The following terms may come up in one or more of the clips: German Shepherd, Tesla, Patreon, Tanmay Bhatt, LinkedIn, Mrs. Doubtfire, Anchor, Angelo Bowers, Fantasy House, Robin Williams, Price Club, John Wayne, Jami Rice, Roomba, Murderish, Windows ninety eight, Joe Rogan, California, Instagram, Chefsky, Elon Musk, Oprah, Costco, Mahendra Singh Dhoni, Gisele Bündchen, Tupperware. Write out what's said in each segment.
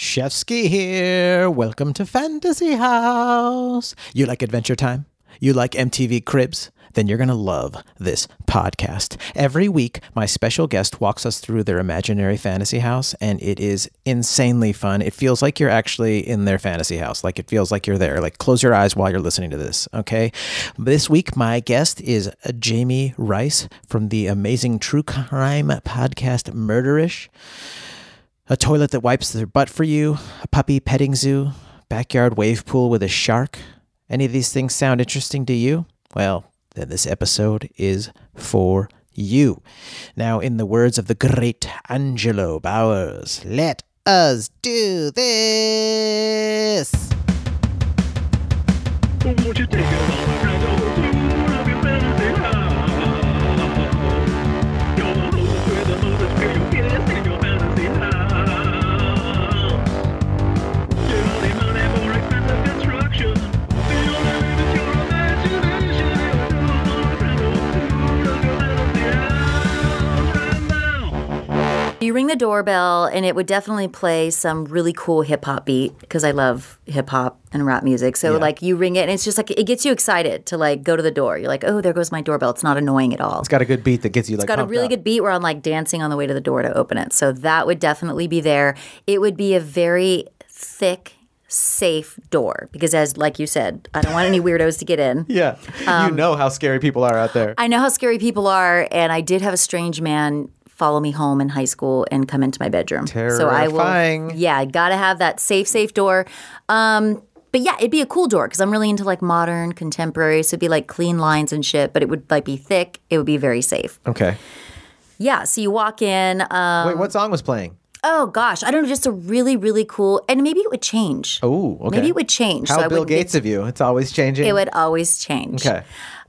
Chefsky here. Welcome to Fantasy House. You like Adventure Time? You like MTV Cribs? Then you're going to love this podcast. Every week, my special guest walks us through their imaginary fantasy house, and it is insanely fun. It feels like you're actually in their fantasy house. Like, it feels like you're there. Like, close your eyes while you're listening to this, okay? This week, my guest is Jami Rice from the amazing true crime podcast Murderish, a toilet that wipes their butt for you, a puppy petting zoo, backyard wave pool with a shark. Any of these things sound interesting to you? Well, then this episode is for you. Now, in the words of the great Angelo Bowers, let us do this. Won't you take it? You ring the doorbell, and it would definitely play some really cool hip-hop beat, because I love hip-hop and rap music. So, like, you ring it, and it's just, like, it gets you excited to, like, go to the door. You're like, oh, there goes my doorbell. It's not annoying at all. It's got a good beat that gets you, like, pumped up. It's got a really good beat where I'm, like, dancing on the way to the door to open it. So that would definitely be there. It would be a very thick, safe door, because, as like you said, I don't want any weirdos to get in. Yeah. You know how scary people are out there. I know how scary people are, and I did have a strange man follow me home in high school and come into my bedroom. Terrifying. So I will, yeah, I gotta have that safe door. But yeah, it'd be a cool door, because I'm really into, like, modern, contemporary, so it'd be like clean lines and shit, but it would, like, be thick. It would be very safe. Okay. Yeah, so you walk in. Wait, what song was playing? Oh, gosh. I don't know. Just a really, really cool – and maybe it would change. Oh, okay. Maybe it would change. How Bill Gates of you. It's always changing. It would always change. Okay.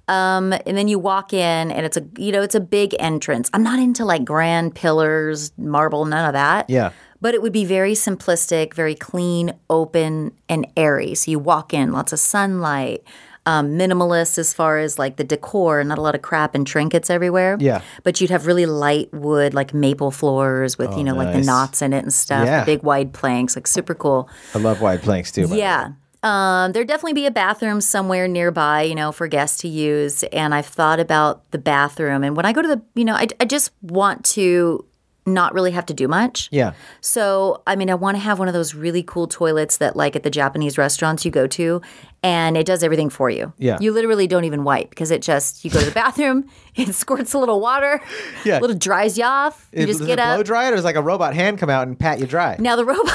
And then you walk in, and it's a, you know, it's a big entrance. I'm not into, like, grand pillars, marble, none of that. Yeah. But it would be very simplistic, very clean, open, and airy. So you walk in, lots of sunlight, minimalist as far as, like, the decor, not a lot of crap and trinkets everywhere. Yeah. But you'd have really light wood, like maple floors with, you know, nice, like the knots in it and stuff. Yeah. Big wide planks, like super cool. I love wide planks too. Yeah. There'd definitely be a bathroom somewhere nearby, you know, for guests to use. And I've thought about the bathroom. And when I go to the, you know, I just want to not really have to do much. Yeah. So, I mean, I want to have one of those really cool toilets that, like, at the Japanese restaurants you go to, and it does everything for you. Yeah. You literally don't even wipe, because it just, you go to the bathroom, it squirts a little water, yeah, a little dries you off. You just get up. Blow dry it, or does, like, a robot hand come out and pat you dry? Now the robot.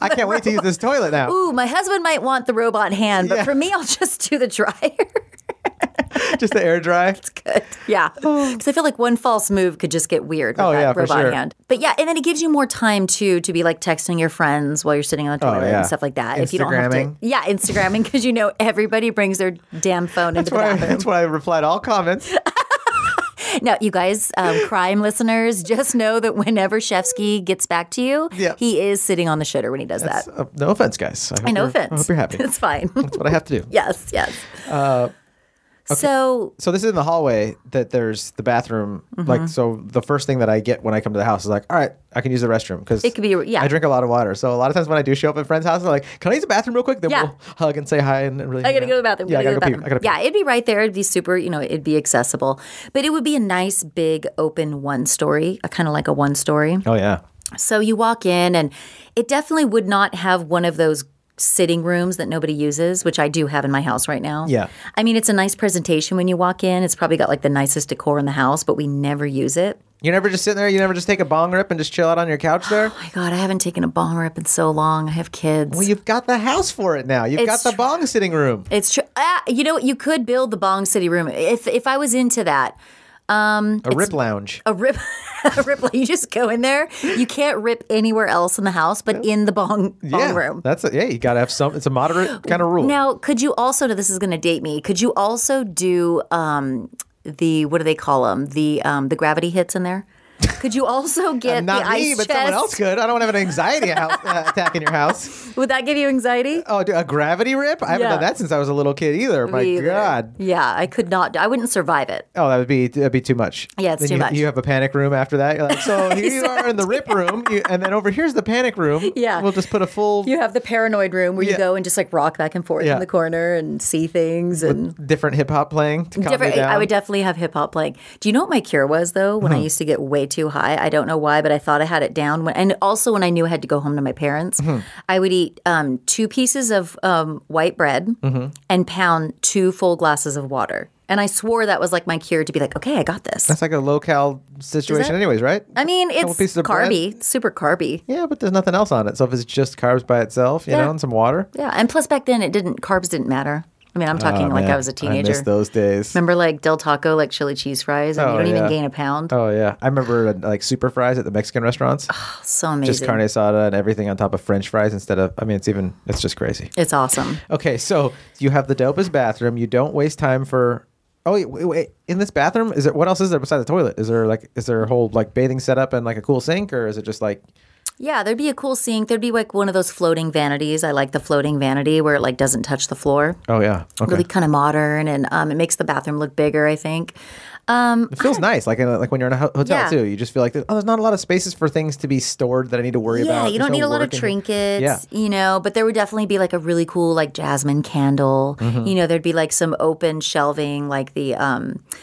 I can't wait to use this toilet now. Ooh, my husband might want the robot hand, but for me, I'll just do the dryer. Just the air dry. It's good. Yeah. Because I feel like one false move could just get weird with that robot hand. But yeah, and then it gives you more time, too, to be, like, texting your friends while you're sitting on the toilet and stuff like that. If you don't have to. Yeah, Instagramming, because, you know, everybody brings their damn phone into the bathroom. That's why I replied to all comments. Now, you guys, crime listeners, just know that whenever Chefsky gets back to you, he is sitting on the shitter when he does that. No offense, guys. No offense. I hope you're happy. It's fine. That's what I have to do. Yes, yes. Okay. So this is in the hallway that there's the bathroom. Like, so the first thing that I get when I come to the house is like, all right, I can use the restroom, because it could be. Yeah. I drink a lot of water, so a lot of times when I do show up at friends' houses, I'm like, can I use the bathroom real quick? Then we'll hug and say hi and really. I gotta go to the bathroom. Yeah, I gotta go pee. Yeah, it'd be right there. It'd be super. You know, it'd be accessible, but it would be a nice big open one-story, kind of like a one-story. Oh yeah. So you walk in, and it definitely would not have one of those sitting rooms that nobody uses, which I do have in my house right now. Yeah. I mean, it's a nice presentation when you walk in. It's probably got, like, the nicest decor in the house, but we never use it. You never just sit there? You never just take a bong rip and just chill out on your couch there? Oh, my God. I haven't taken a bong rip in so long. I have kids. Well, you've got the house for it now. You've got the bong sitting room. It's true. You know, you could build the bong sitting room if I was into that. A rip lounge. A rip lounge. You just go in there. You can't rip anywhere else in the house, but in the bong room. That's it. Yeah, you got to have some. It's a moderate kind of rule. Now, could you also, this is going to date me, could you also do the, what do they call them? The gravity hits in there? Could you also get the ice chest? Not me, but someone else could. I don't want to have an anxiety attack in your house. Would that give you anxiety? Oh, a gravity rip? I haven't done that since I was a little kid either. My God. Yeah, I could not. I wouldn't survive it. Oh, that would be too much. Yeah, it's too much. You have a panic room after that. You're like, so here you are in the rip room, and then over here's the panic room. Yeah. We'll just put a full... You have the paranoid room where you go and just like rock back and forth in the corner and see things. With different hip-hop playing to calm me down. I would definitely have hip-hop playing. Do you know what my cure was, though, when I used to get way too high? I don't know why, but I thought I had it down. And also when I knew I had to go home to my parents, I would eat 2 pieces of white bread and pound 2 full glasses of water. And I swore that was like my cure to be like, okay, I got this. That's like a low-cal situation anyways, right? I mean, it's carby. It's super carby. Yeah, but there's nothing else on it. So if it's just carbs by itself, you know, and some water. Yeah, and plus back then carbs didn't matter. I mean, I'm talking like I was a teenager. I miss those days. Remember like Del Taco, like chili cheese fries, and you don't even gain a pound? Oh, yeah. I remember like super fries at the Mexican restaurants. Oh, so amazing. Just carne asada and everything on top of French fries instead of, I mean, it's just crazy. It's awesome. Okay, so you have the dopest bathroom. You don't waste time for... Oh, wait, in this bathroom, what else is there besides the toilet? Is there a whole like bathing setup and like a cool sink, or is it just like... Yeah, there'd be a cool sink. There'd be like one of those floating vanities. I like the floating vanity where it like doesn't touch the floor. Oh, yeah. Okay. Really kind of modern, and it makes the bathroom look bigger, I think. It feels nice, like when you're in a hotel, too. You just feel like, there's not a lot of spaces for things to be stored that I need to worry about. Yeah, you don't need a lot of trinkets, you know, but there would definitely be like a really cool like jasmine candle. You know, there'd be like some open shelving, like the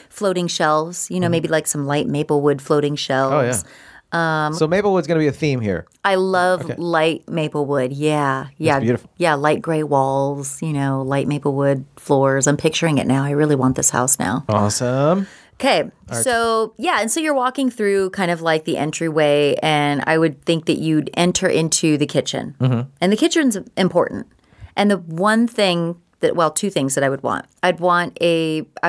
floating shelves, you know, maybe like some light maple wood floating shelves. Oh, yeah. So maplewood's going to be a theme here. I love light maplewood. Yeah. Yeah. That's beautiful. Yeah. Light gray walls, you know, light maplewood floors. I'm picturing it now. I really want this house now. Awesome. Okay. So, yeah. And so you're walking through kind of like the entryway, and I would think that you'd enter into the kitchen. And the kitchen's important. And the one thing that, well, 2 things that I would want. I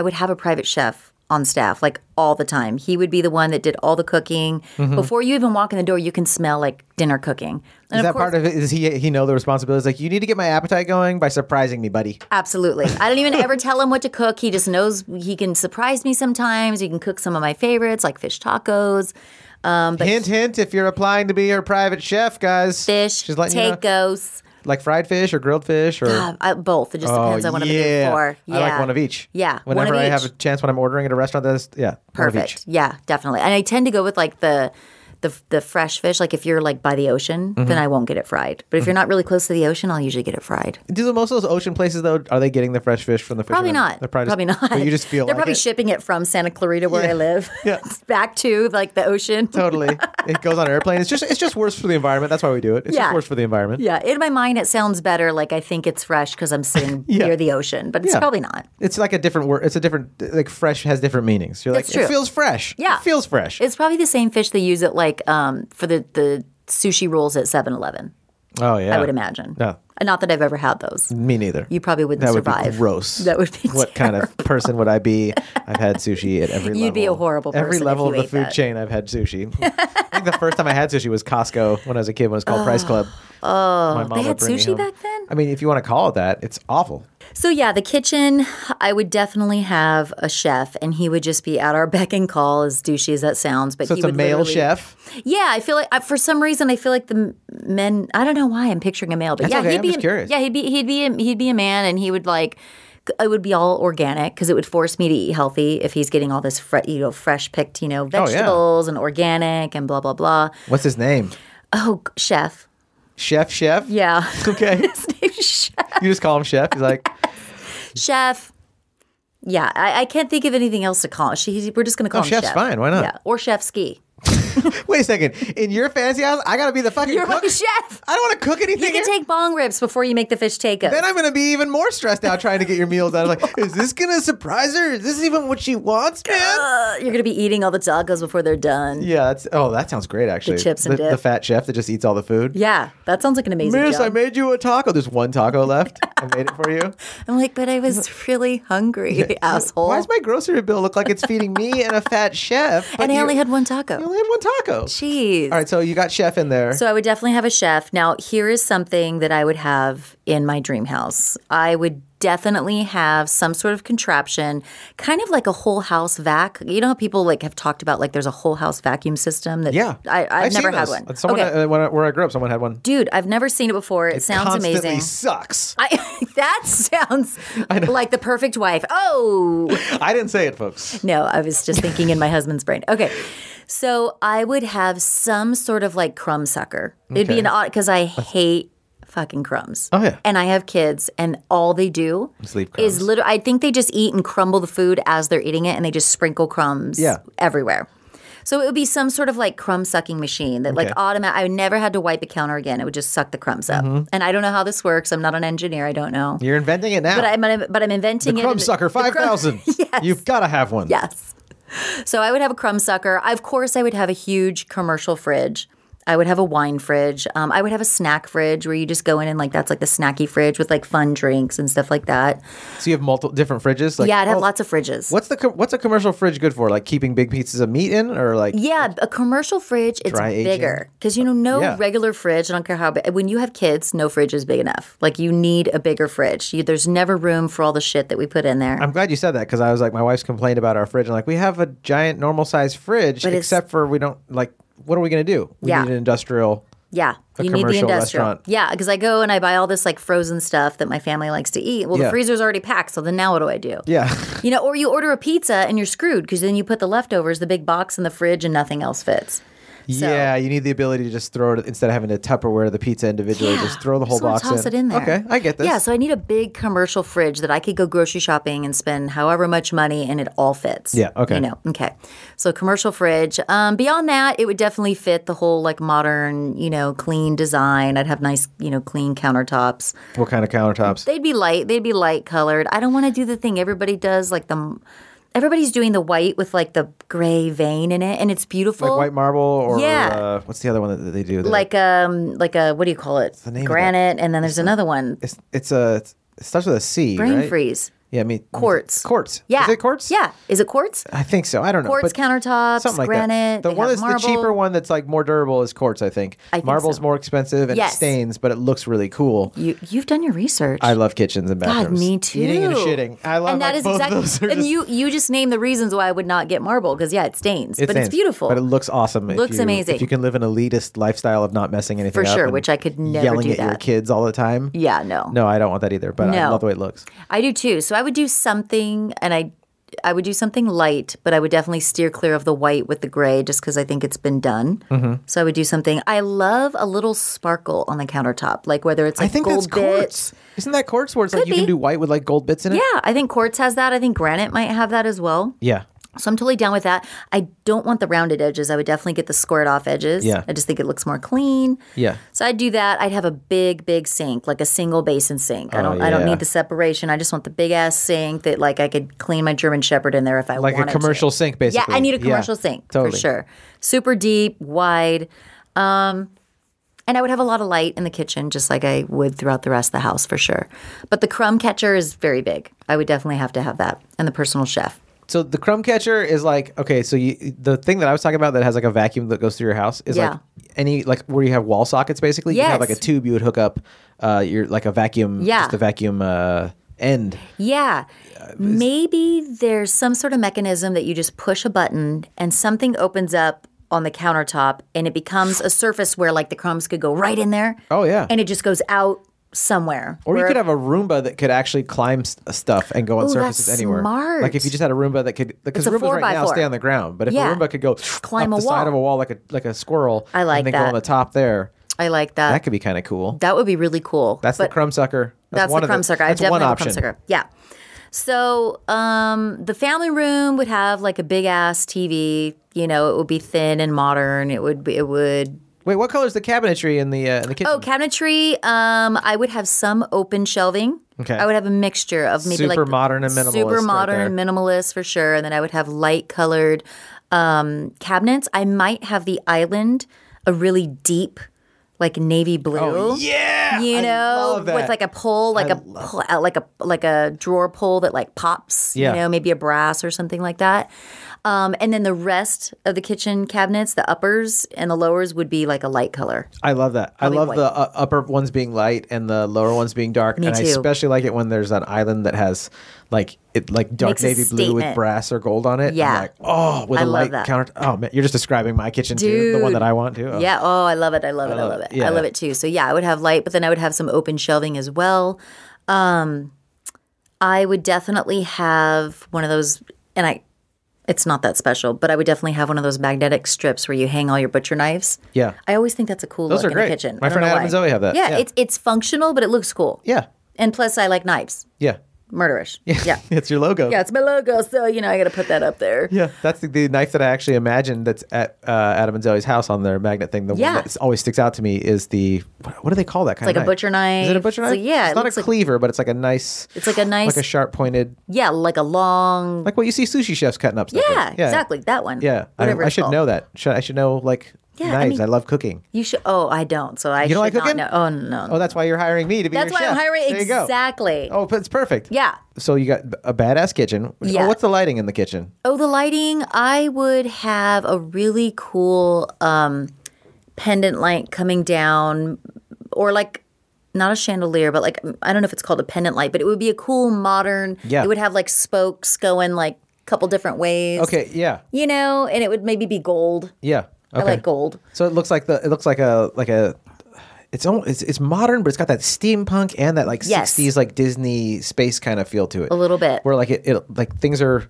would have a private chef on staff, like all the time. He would be the one that did all the cooking. Before you even walk in the door, you can smell like dinner cooking. And is that part of it? Does he know the responsibility? It's like, you need to get my appetite going by surprising me, buddy. Absolutely. I don't even ever tell him what to cook. He just knows he can surprise me sometimes. He can cook some of my favorites, like fish tacos. But hint, hint, if you're applying to be her private chef, guys. Fish, tacos. You know. Like fried fish or grilled fish or both. It just depends on what I'm doing for. I like one of each. Yeah, whenever I have a chance when I'm ordering at a restaurant, that's perfect. One of each. Yeah, definitely. And I tend to go with like the fresh fish. Like if you're like by the ocean, then I won't get it fried. But if you're not really close to the ocean, I'll usually get it fried. Do most of those ocean places though? Are they getting the fresh fish from the fish? Probably not. They're probably not. But you just feel they're like probably shipping it from Santa Clarita where I live back to like the ocean. Totally. It goes on an airplane. It's just worse for the environment. That's why we do it. It's just worse for the environment. Yeah. In my mind, it sounds better. Like I think it's fresh because I'm sitting near the ocean, but it's probably not. It's like a different word. It's a different like fresh has different meanings. You're like it feels fresh. Yeah, it feels fresh. It's probably the same fish they use at like. For the sushi rolls at 7-Eleven. Oh, yeah. I would imagine. Yeah. Not that I've ever had those. Me neither. You probably wouldn't survive. That would be gross. That would be What kind of person would I be? I've had sushi at every level. You'd be a horrible person. Every level of the food chain I've had sushi. I think the first time I had sushi was Costco when I was a kid when it was called Price Club. Oh, they had sushi back then? I mean, if you want to call it that, it's awful. So yeah, the kitchen, I would definitely have a chef, and he would just be at our beck and call, as douchey as that sounds. But so it's a male chef? Yeah, I feel like, for some reason, I feel like the men, I don't know why I'm picturing a male, but he'd be curious. Yeah, he'd be a man, and he would like it would be all organic because it would force me to eat healthy if he's getting all this fresh picked vegetables and organic and blah blah blah. What's his name? Oh, chef. Chef. Yeah. Okay. His name's Chef. You just call him Chef. He's like Chef. Yeah, I can't think of anything else to call. We're just gonna call him Chef. Chef's fine. Why not? Yeah, or Chef Ski. Wait a second. In your fancy house, I gotta be the fucking cook? Chef. I don't want to cook anything. You can take bong rips before you make the fish tacos. Then I'm gonna be even more stressed out trying to get your meals out. I'm like, is this gonna surprise her? Is this even what she wants, man? You're gonna be eating all the tacos before they're done. Yeah. That sounds great. Actually, the chips and dip. The fat chef that just eats all the food. Yeah, that sounds like an amazing. Miss, job. I made you a taco. There's 1 taco left. I made it for you. I'm like, but I was really hungry, asshole. Why does my grocery bill look like it's feeding me and a fat chef? And I only had 1 taco. You only had 1 taco. Jeez. All right, so you got chef in there. So I would definitely have a chef. Now, here is something that I would have in my dream house. I would definitely have some sort of contraption, kind of like a whole house vac. You know how people like have talked about like there's a whole house vacuum system? That yeah. I've never had one. Someone, okay. Where I grew up, someone had one. Dude, I've never seen it before. It sounds amazing. It sucks. That sounds like the perfect wife. Oh. I didn't say it, folks. No, I was just thinking in my husband's brain. Okay. So I would have some sort of like crumb sucker. It'd be an odd, because I hate fucking crumbs. Oh yeah. And I have kids and all they do is literally, I think they just eat and crumble the food as they're eating it and they just sprinkle crumbs everywhere. So it would be some sort of like crumb sucking machine that like I never had to wipe a counter again. It would just suck the crumbs up. And I don't know how this works. I'm not an engineer. I don't know. You're inventing it now. But I'm inventing it. The crumb sucker 5,000. Yes. You've got to have one. Yes. So I would have a crumb sucker. Of course I would have a huge commercial fridge. I would have a wine fridge. I would have a snack fridge where you just go in and like that's like the snacky fridge with like fun drinks and stuff like that. So you have multiple different fridges? Like, yeah, I'd have lots of fridges. What's a commercial fridge good for? Like keeping big pieces of meat in or like? Yeah, a commercial fridge, it's bigger. Because you know, regular fridge, I don't care how big. When you have kids, no fridge is big enough. Like you need a bigger fridge. There's never room for all the shit that we put in there. I'm glad you said that because I was like, my wife's complained about our fridge. I'm like, we have a giant normal size fridge except for we don't like. What are we going to do? We need an industrial. Yeah. You need the industrial. Restaurant. Yeah. Because I go and I buy all this like frozen stuff that my family likes to eat. Well, the freezer's already packed. So then now what do I do? Yeah. You know, or you order a pizza and you're screwed because then you put the leftovers, the big box in the fridge and nothing else fits. So, yeah. You need the ability to just throw it instead of having to Tupperware the pizza individually. Just throw the whole box in. Toss it in there. Okay. I get this. Yeah. So I need a big commercial fridge that I could go grocery shopping and spend however much money and it all fits. Yeah. Okay. You know. Okay. So commercial fridge. Beyond that, it would definitely fit the whole like modern, you know, clean design. I'd have nice, you know, clean countertops. What kind of countertops? They'd be light. They'd be light colored. I don't want to do the thing everybody does like everybody's doing the white with like the gray vein in it, and it's beautiful. Like white marble, or what's the other one that they do? Like a what do you call it? What's the name? Granite, and then there's another one. It starts with a C. Brain freeze. Yeah, I mean quartz. Quartz. Yeah, is it quartz? Yeah, is it quartz? I think so. I don't know. Quartz countertops, something like granite. That. The one that's marble. The cheaper one that's like more durable is quartz. I think. Marble's more expensive and it stains, but it looks really cool. You've done your research. I love kitchens and bathrooms. God, me too. Eating and shitting. I love. And that is exactly. And you just named the reasons why I would not get marble because it stains, but it's beautiful. But it looks awesome. Looks amazing. If you can live an elitist lifestyle of not messing anything up. For sure, which I could never do. Yelling at your kids all the time. Yeah, no. No, I don't want that either. But I love the way it looks. I do too. So I would do something, and I would do something light, but I would definitely steer clear of the white with the gray just because I think it's been done. So I would do something. I love a little sparkle on the countertop, like whether it's like gold bits. I think that's quartz. Isn't that quartz where it's like you can do white with like gold bits in it? Yeah, I think quartz has that. I think granite might have that as well. Yeah. So I'm totally down with that. I don't want the rounded edges. I would definitely get the squared off edges. Yeah. I just think it looks more clean. Yeah. So I'd do that. I'd have a big, big sink, like a single basin sink. I don't need the separation. I just want the big ass sink that like I could clean my German Shepherd in there if I wanted to. Like a commercial sink basically. Yeah, I need a commercial sink for sure. Super deep, wide. And I would have a lot of light in the kitchen just like I would throughout the rest of the house for sure. But the crumb catcher is very big. I would definitely have to have that and the personal chef. So the crumb catcher is like, okay, so the thing that I was talking about that has like a vacuum that goes through your house is like any, like where you have wall sockets basically. Yes. You have like a tube you would hook up your, like a vacuum, just a vacuum end. Yeah. Maybe there's some sort of mechanism that you just push a button and something opens up on the countertop and it becomes a surface where like the crumbs could go right in there. Oh yeah. And it just goes out. Somewhere. Or you could have a Roomba that could actually climb stuff and go on surfaces anywhere. Smart. Like if you just had a Roomba that could, because Roombas right now stay on the ground, but if a Roomba could go climb up the side of a wall like a squirrel I like and then go on the top there. I like that. That could be kind of cool. That would be really cool. That's the crumb sucker. That's the crumb sucker. That's one option. Yeah. So the family room would have like a big ass TV. You know, it would be thin and modern. It would. Wait, what color is the cabinetry in the kitchen? Oh, cabinetry, I would have some open shelving. Okay. I would have a mixture of maybe super modern and minimalist. Super modern and minimalist for sure. And then I would have light colored cabinets. I might have the island, a really deep like navy blue. Oh, yeah, you know, I love that. With like a pull, like a drawer pull that like pops. Yeah. You know, maybe a brass or something like that. And then the rest of the kitchen cabinets, the uppers and the lowers would be like a light color. I love that. Probably I love white. The upper ones being light and the lower ones being dark. Me and too. I especially like it when there's an island that has like it like dark navy blue with brass or gold on it. Yeah. Like, oh, with I a light that. Counter. Oh, man, you're just describing my kitchen too. The one that I want to. Oh. Yeah. Oh, I love it. I love it. I love it. Yeah. I love it too. So yeah, I would have light, but then I would have some open shelving as well. I would definitely have one of those, and it's not that special, but I would definitely have one of those magnetic strips where you hang all your butcher knives. Yeah. I always think that's a cool look in the kitchen. My friend Adam and Zoe have that. Yeah, yeah. It's functional, but it looks cool. Yeah. And plus I like knives. Yeah. Murderish. Yeah. Yeah. It's your logo. Yeah, it's my logo, so, you know, I got to put that up there. Yeah. That's the knife that I actually imagined that's at Adam and Zoe's house on their magnet thing. The one that always sticks out to me is the, what do they call that kind of knife? It's like a butcher knife. Is it a butcher knife? So, yeah. It's not a cleaver, but it's like a nice. It's like a nice. Like a sharp pointed. Yeah, like a long. Like what you see sushi chefs cutting up stuff. Yeah, exactly. That one. Yeah. I should know that. I should know, like. Yeah, knives. I mean, I love cooking. You should. Oh, I don't. So I. You don't like cooking? Not know. Oh no. Oh, that's why you're hiring me to be. That's your why chef. I'm hiring. There exactly. You go. Oh, but it's perfect. Yeah. So you got a badass kitchen. Yeah. Oh, what's the lighting in the kitchen? Oh, the lighting. I would have a really cool pendant light coming down, or like not a chandelier, but like I don't know if it's called a pendant light, but it would be a cool modern. Yeah. It would have like spokes going like a couple different ways. Okay. Yeah. You know, and it would maybe be gold. Yeah. Okay. I like gold. So it looks like it's modern, but it's got that steampunk and that like 60s like Disney space kind of feel to it. A little bit. Where like it like things are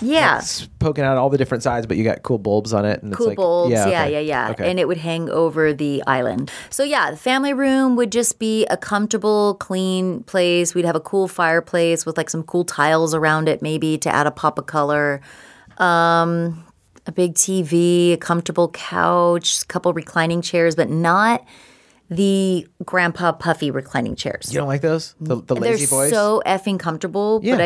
like, poking out all the different sides, but you got cool bulbs on it and cool it's like, bulbs. Yeah, yeah, okay. Yeah. Okay. And it would hang over the island. So yeah, the family room would just be a comfortable, clean place. We'd have a cool fireplace with like some cool tiles around it maybe to add a pop of color. A big TV, a comfortable couch, a couple reclining chairs, but not the grandpa puffy reclining chairs. You don't like those? The lazy boys? They're so effing comfortable, but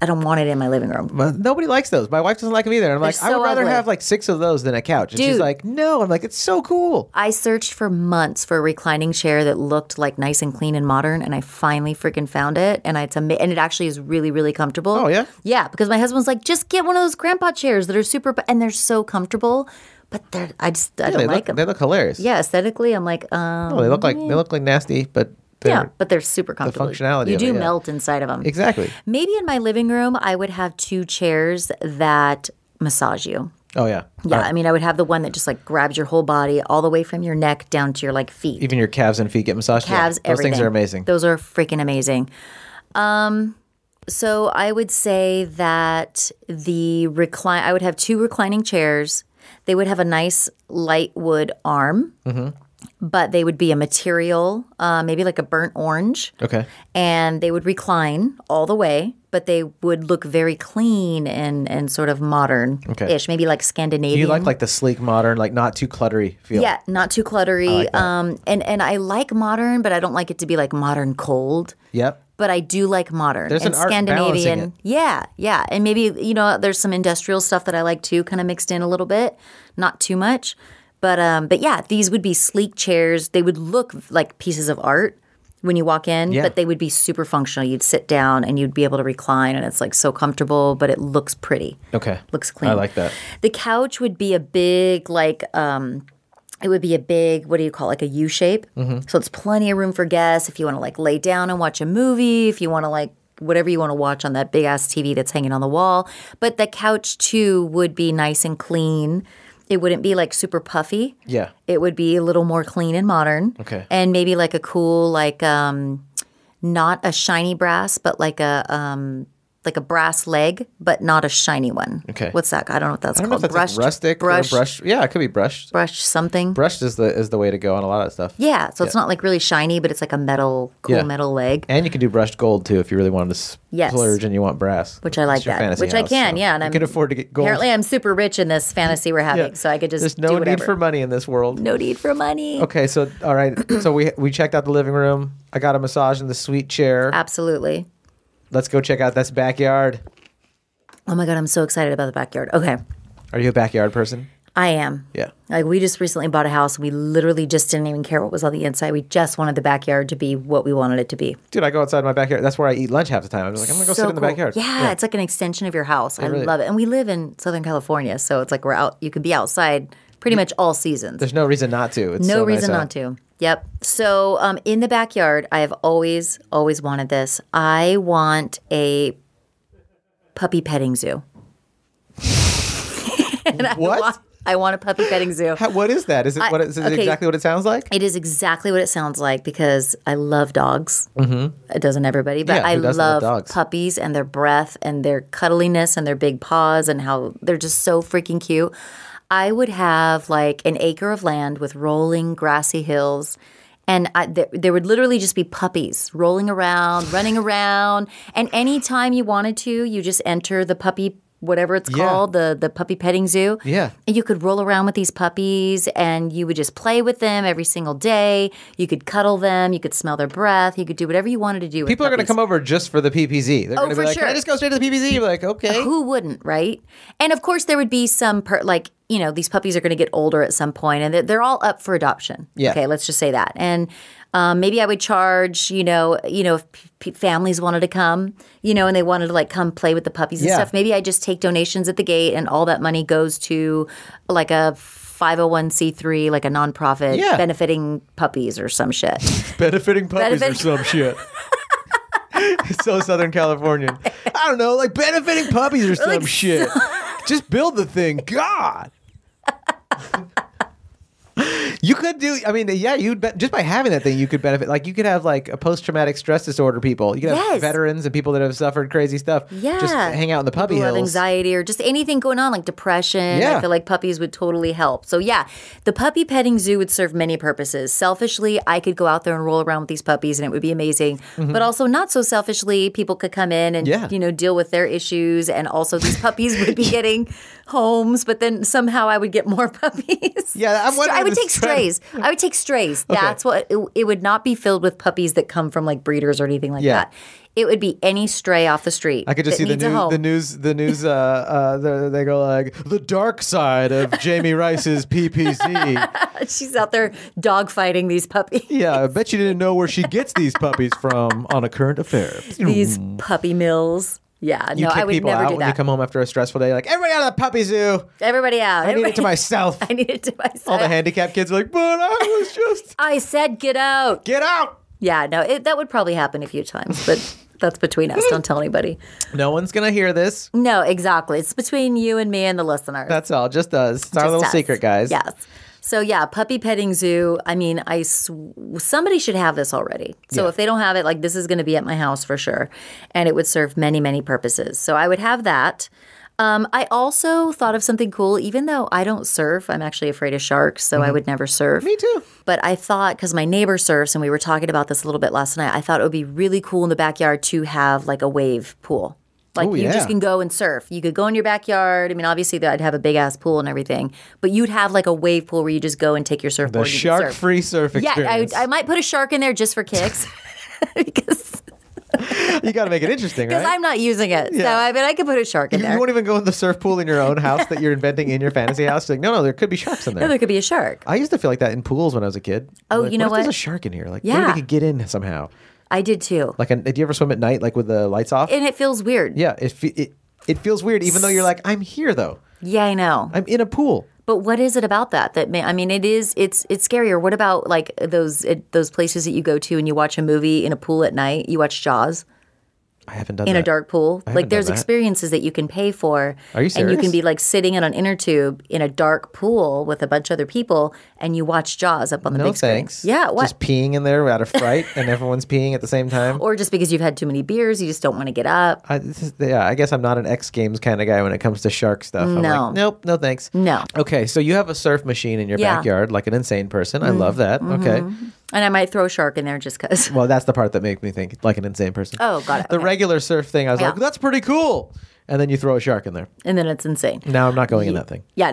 I don't want it in my living room. Well, nobody likes those. My wife doesn't like them either. And I'm like, so I would rather have like 6 of those than a couch. And she's like, no. I'm like, it's so cool. I searched for months for a reclining chair that looked like nice and clean and modern. And I finally freaking found it. And and it actually is really, really comfortable. Oh, yeah? Yeah. Because my husband's like, just get one of those grandpa chairs that are super, and they're so comfortable. But I don't like them. They look hilarious. Yeah. Aesthetically, I'm like, no, they look like nasty, but. But they're super comfortable. The functionality. You do melt inside of them. Exactly. Maybe in my living room, I would have 2 chairs that massage you. Oh, yeah. Yeah, I mean, I would have the one that just like grabs your whole body all the way from your neck down to your like feet. Even your calves and feet get massaged. Calves, yeah. Those everything. Things are amazing. Those are freaking amazing. So I would say that I would have 2 reclining chairs. They would have a nice light wood arm. Mm-hmm. But they would be a material, maybe like a burnt orange. Okay. And they would recline all the way, but they would look very clean and sort of modern-ish, maybe like Scandinavian. You like the sleek modern, like not too cluttery feel. Yeah, not too cluttery. Like and I like modern, but I don't like it to be like modern cold. Yep. But I do like modern. There's an art Scandinavian. Balancing it. Yeah, yeah. And maybe, you know, there's some industrial stuff that I like too, kind of mixed in a little bit, not too much. But yeah, these would be sleek chairs. They would look like pieces of art when you walk in, but they would be super functional. You'd sit down and you'd be able to recline, and it's like so comfortable, but it looks pretty. Okay. Looks clean. I like that. The couch would be a big like it would be a big, what do you call it, like a U shape. Mm-hmm. So it's plenty of room for guests if you want to like lay down and watch a movie, if you want to like whatever you want to watch on that big ass TV that's hanging on the wall. But the couch too would be nice and clean. It wouldn't be like super puffy. Yeah. It would be a little more clean and modern. Okay. And maybe like a cool, like not a shiny brass, but like a brass leg, but not a shiny one. Okay. What's that? I don't know what that's called. I don't know if that's like rustic or brushed. Yeah, it could be brushed. Brushed something. Brushed is the way to go on a lot of stuff. Yeah. So it's not like really shiny, but it's like a metal, metal leg. And you can do brushed gold too if you really wanted to splurge and you want brass. Which I like that. Which house, I can, so. Yeah. And I can afford to get gold. Apparently I'm super rich in this fantasy we're having, so I could just do whatever. There's no need for money in this world. No need for money. Okay. So, all right. So we checked out the living room. I got a massage in the sweet chair. Absolutely. Let's go check out this backyard. Oh, my God. I'm so excited about the backyard. Okay. Are you a backyard person? I am. Yeah. Like, we just recently bought a house. We literally just didn't even care what was on the inside. We just wanted the backyard to be what we wanted it to be. Dude, I go outside my backyard. That's where I eat lunch half the time. I'm like, I'm going to go sit in the backyard. Yeah, yeah, it's like an extension of your house. I really love it. And we live in Southern California, so it's like we're out. You can be outside pretty much all seasons. There's no reason not to. It's no reason not to. Yep. So in the backyard, I have always, always wanted this. I want a puppy petting zoo. What? I want a puppy petting zoo. How, what is that? Is it exactly what it sounds like? It is exactly what it sounds like because I love dogs. Mm-hmm. It doesn't everybody, but yeah, I love puppies and their breath and their cuddliness and their big paws and how they're just so freaking cute. I would have like an acre of land with rolling grassy hills, and there would literally just be puppies rolling around, running around, and anytime you wanted to, you just enter the puppy whatever it's called, the puppy petting zoo. Yeah. And you could roll around with these puppies and you would just play with them every single day. You could cuddle them. You could smell their breath. You could do whatever you wanted to do with People are going to come over just for the PPZ. They're going to be like, sure. Can I just go straight to the PPZ? You're like, okay. Who wouldn't, right? And of course there would be some, like, you know, these puppies are going to get older at some point and they're all up for adoption. Yeah. Okay, let's just say that. And maybe I would charge, you know, if families wanted to come, you know, and they wanted to like come play with the puppies and stuff. Maybe I just take donations at the gate, and all that money goes to like a 501c3, like a nonprofit benefiting puppies or some shit. Benefiting puppies or some shit. It's so Southern Californian. I don't know, like benefiting puppies or some like shit. Just build the thing, God. You could do, I mean, yeah, you'd just by having that thing, you could benefit. Like, you could have like a post-traumatic stress disorder people. You could have veterans and people that have suffered crazy stuff. Yeah. Just hang out in the puppy hills. People have anxiety or just anything going on, like depression. Yeah. I feel like puppies would totally help. So yeah, the puppy petting zoo would serve many purposes. Selfishly, I could go out there and roll around with these puppies and it would be amazing. Mm-hmm. But also not so selfishly, people could come in and, you know, deal with their issues. And also these puppies would be getting homes, but then somehow I would get more puppies. Yeah, I'm wondering. I would take strays. I would take strays. Okay. That's what it would not be filled with puppies that come from like breeders or anything like that. It would be any stray off the street. I could just see the news. They go like the dark side of Jami Rice's PPZ. She's out there dogfighting these puppies. Yeah, I bet you didn't know where she gets these puppies from on A Current Affair. These puppy mills. Yeah, no, I would never do that. You kick people out when you come home after a stressful day, like, everybody out of the puppy zoo. Everybody out. I need it to myself. I need it to myself. All the handicapped kids are like, but I was just. I said get out. Get out. Yeah, no, that would probably happen a few times, but that's between us. Don't tell anybody. No one's going to hear this. No, exactly. It's between you and me and the listener. That's all. Just us. It's our little secret, guys. Yes. So yeah, puppy petting zoo. I mean, somebody should have this already. So if they don't have it, like this is going to be at my house for sure. And it would serve many, many purposes. So I would have that. I also thought of something cool, even though I don't surf. I'm actually afraid of sharks, so I would never surf. Me too. But I thought, because my neighbor surfs, and we were talking about this a little bit last night, I thought it would be really cool in the backyard to have like a wave pool. Like you just can go and surf. You could go in your backyard. I mean, obviously, I'd have a big-ass pool and everything. But you'd have like a wave pool where you just go and take your surfboard. The shark-free surf experience. Yeah, I might put a shark in there just for kicks. Because you got to make it interesting, right? Because I'm not using it. Yeah. So, I mean, I could put a shark in there. You won't even go in the surf pool in your own house that you're inventing in your fantasy house. You're like, no, there could be sharks in there. No, there could be a shark. I used to feel like that in pools when I was a kid. Oh, like, you know what? If there's a shark in here. Like, maybe they could get in somehow. I did too. Like, did you ever swim at night, like with the lights off? And it feels weird. Yeah, it feels weird, even though you're like, I'm here though. Yeah, I know. I'm in a pool. But what is it about that? I mean, it's scarier. What about like those places that you go to and you watch a movie in a pool at night? You watch Jaws. I haven't done that. In a dark pool. Like there's experiences that you can pay for. Are you serious? And you can be like sitting in an inner tube in a dark pool with a bunch of other people and you watch Jaws up on the big screen. No thanks. Yeah, what? Just peeing in there out of fright and everyone's peeing at the same time. Or just because you've had too many beers, you just don't want to get up. I guess I'm not an X Games kind of guy when it comes to shark stuff. No. I'm like, nope, no thanks. No. Okay, so you have a surf machine in your backyard like an insane person. I love that. Mm-hmm. Okay. And I might throw a shark in there just because. Well, that's the part that makes me think like an insane person. Oh, got it. The regular surf thing, I was like, that's pretty cool. And then you throw a shark in there. And then it's insane. Now I'm not going in that thing. Yeah,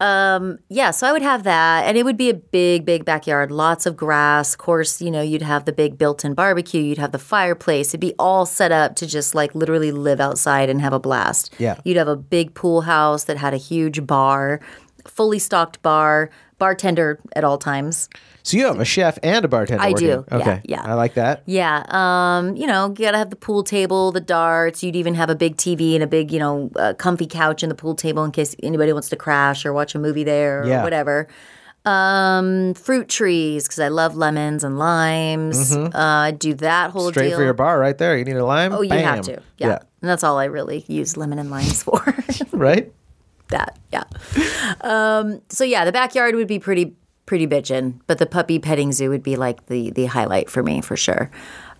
no. Yeah, so I would have that. And it would be a big, big backyard. Lots of grass. Of course, you know, you'd have the big built-in barbecue. You'd have the fireplace. It'd be all set up to just like literally live outside and have a blast. Yeah. You'd have a big pool house that had a huge bar. fully stocked bar, bartender at all times. So you have a chef and a bartender. I do. Yeah, okay. Yeah. I like that. Yeah. You know, you got to have the pool table, the darts. You'd even have a big TV and a big, you know, comfy couch in the pool table in case anybody wants to crash or watch a movie there or whatever. Fruit trees, because I love lemons and limes. I do that whole deal. Straight for your bar right there. You need a lime? Oh, you have to. Yeah. And that's all I really use lemon and limes for. Right? That, yeah. So, yeah, the backyard would be pretty bitchin', but the puppy petting zoo would be like the highlight for me for sure.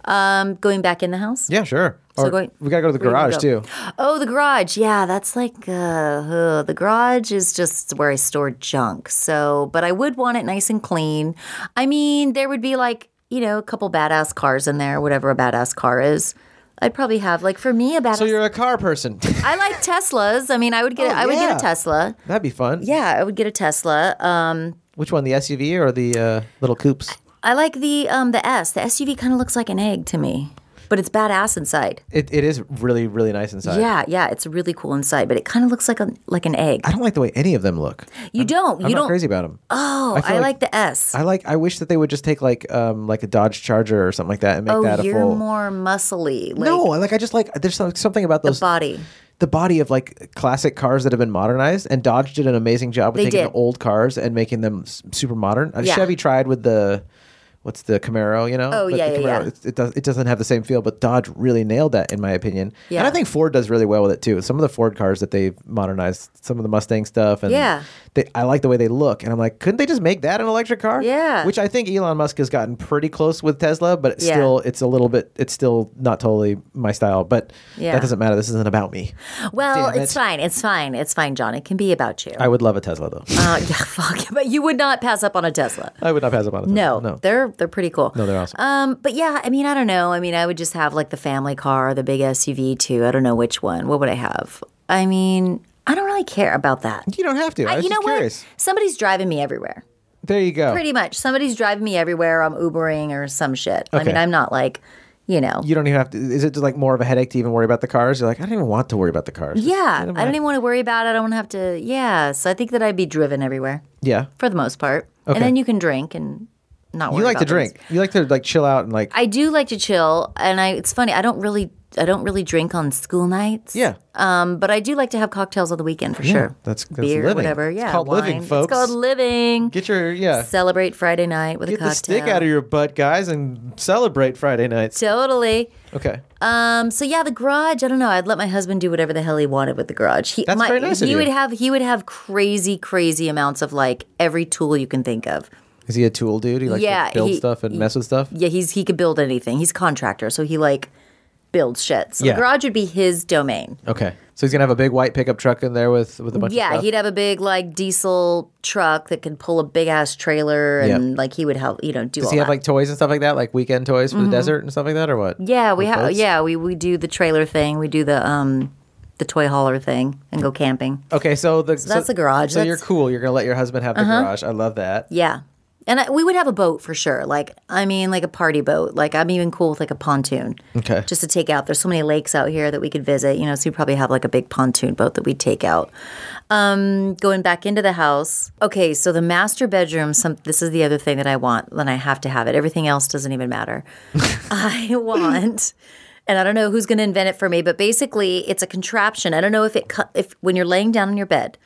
Going back in the house? Yeah, sure. So we got to go to the garage too. Oh, the garage. Yeah, that's like the garage is just where I store junk. So, but I would want it nice and clean. I mean, there would be like, you know, a couple badass cars in there, whatever a badass car is. I'd probably have, like, for me, a badass. So you're a car person. I like Teslas. I mean, I would get I would get a Tesla. That'd be fun. Yeah, I would get a Tesla. Which one, the SUV or the little coupes? I like the S. The SUV kind of looks like an egg to me, but it's badass inside. It is really, really nice inside. Yeah, yeah, it's really cool inside, but it kind of looks like an egg. I don't like the way any of them look. I'm not crazy about them. Oh, I like the S. I wish that they would just take like a Dodge Charger or something like that and make that a full. Oh, you're more muscly. Like, no, like I just like there's something about those the body. The body of like classic cars that have been modernized, and Dodge did an amazing job with taking the old cars and making them super modern. Chevy tried with the what's the Camaro, you know? Oh, yeah, Camaro, yeah. It doesn't have the same feel, but Dodge really nailed that, in my opinion. Yeah. And I think Ford does really well with it, too. Some of the Ford cars that they've modernized, some of the Mustang stuff. And I like the way they look. And I'm like, couldn't they just make that an electric car? Yeah. Which I think Elon Musk has gotten pretty close with Tesla, but it's still, it's a little bit, it's still not totally my style. But that doesn't matter. This isn't about me. Well, it's fine. It's fine. It's fine, John. It can be about you. I would love a Tesla, though. Yeah, fuck. But you would not pass up on a Tesla. I would not pass up on a Tesla. No. No. They're pretty cool. No, they're awesome. But yeah, I mean, I don't know. I mean, I would just have like the family car, the big SUV too. I don't know which one. What would I have? I mean, I don't really care about that. You don't have to. You know what? Somebody's driving me everywhere. There you go. Pretty much. Somebody's driving me everywhere. I'm Ubering or some shit. Okay. I mean, I'm not like, you know. You don't even have to. Is it just like more of a headache to even worry about the cars? You're like, I don't even want to worry about the cars. Yeah. I don't even want to worry about it. I don't have to. Yeah. So I think that I'd be driven everywhere. Yeah. For the most part. Okay. And then you can drink and. You like to drink. You like to like chill out and like. I do like to chill, and it's funny. I don't really drink on school nights. Yeah. But I do like to have cocktails on the weekend for sure. That's beer, living. Whatever. Yeah. It's called living, folks. It's called living. Get your Celebrate Friday night with a cocktail. Get the stick out of your butt, guys, and celebrate Friday nights. Totally. Okay. So yeah, the garage. I don't know. I'd let my husband do whatever the hell he wanted with the garage. That's very nice of you. He would have crazy amounts of like every tool you can think of. Is he a tool dude? He likes to build stuff and mess with stuff? Yeah, he could build anything. He's a contractor, so he like builds shit. So the garage would be his domain. Okay. So he's going to have a big white pickup truck in there with a bunch of stuff? Yeah, he'd have a big like diesel truck that could pull a big-ass trailer and like he would help, you know, do all that. Does he have like toys and stuff like that, like weekend toys for the desert and stuff like that or what? Yeah, we do the trailer thing. We do the toy hauler thing and go camping. Okay, so that's the garage. So you're cool. You're going to let your husband have the garage. I love that. Yeah. And we would have a boat for sure. Like, I mean, like a party boat. Like, I'm even cool with like a pontoon. Okay. Just to take out. There's so many lakes out here that we could visit, you know, so we'd probably have like a big pontoon boat that we'd take out. Going back into the house. Okay, so the master bedroom, this is the other thing that I want. Then I have to have it. Everything else doesn't even matter. I want... And I don't know who's going to invent it for me, but basically it's a contraption. I don't know if when you're laying down in your bed,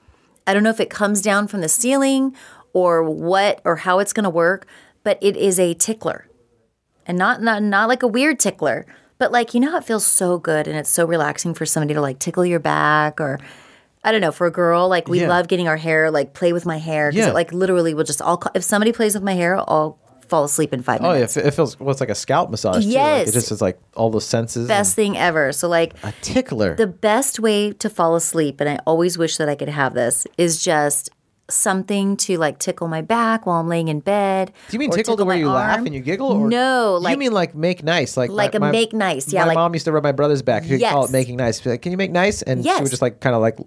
I don't know if it comes down from the ceiling or what or how it's going to work, but it is a tickler. And not like a weird tickler, but like, you know how it feels so good and it's so relaxing for somebody to like tickle your back or I don't know, for a girl, like we love getting our hair, like play with my hair because it like literally will just if somebody plays with my hair, I'll fall asleep in 5 minutes. Oh, yeah. It feels, well, it's like a scalp massage. Yes. Like it just is like all those senses. Best thing ever. So like. A tickler. The best way to fall asleep, and I always wish that I could have this, is just something to like tickle my back while I'm laying in bed. Do you mean tickle to where you laugh and you giggle? Or no. Like, you mean like make nice? Like a make nice. Yeah. My mom used to rub my brother's back. She'd call it making nice. She'd be like, can you make nice? And she would just like kind of like.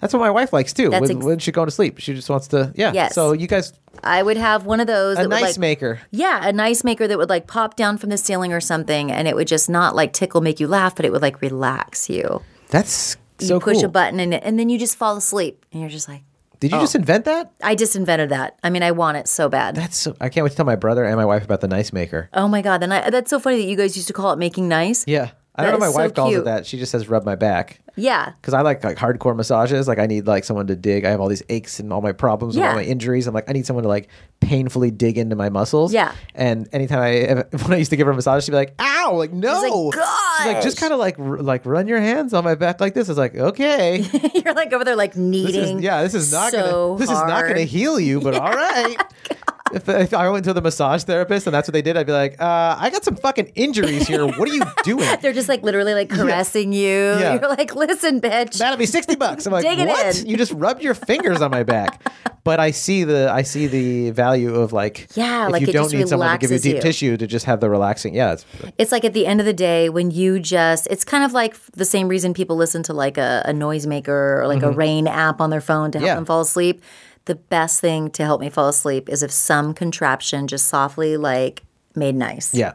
That's what my wife likes too. When she's going to sleep, she just wants to. Yeah. Yes. So you guys. I would have one of those. A nice maker. Yeah, a nice maker that would like pop down from the ceiling or something, and it would just not like tickle, make you laugh, but it would like relax you. That's so cool. You push a button and then you just fall asleep, and you're just like. Did you just invent that? I just invented that. I mean, I want it so bad. That's so, I can't wait to tell my brother and my wife about the Nice Maker. Oh my God. That's so funny that you guys used to call it Making Nice. Yeah. I don't know if my wife calls it that. She just says rub my back. Yeah. Because I like hardcore massages. Like I need like someone to dig. I have all these aches and all my problems and all my injuries. I'm like, I need someone to like painfully dig into my muscles. Yeah. And anytime when I used to give her a massage, she'd be like, ow, like no. Like, gosh. She's like, just kind of like run your hands on my back like this. I was like, okay. You're like over there like kneading. This is not gonna heal you, but all right. If I went to the massage therapist and that's what they did, I'd be like, I got some fucking injuries here. What are you doing? They're just like literally like caressing you. Yeah. You're like, listen, bitch. That'll be $60. I'm like, what? You just rubbed your fingers on my back. But I see the value of like, if you don't need someone to give you deep tissue to just have the relaxing. Yeah. It's like at the end of the day when you just, it's kind of like the same reason people listen to like a noisemaker or like a rain app on their phone to help them fall asleep. The best thing to help me fall asleep is if some contraption just softly like made nice. Yeah.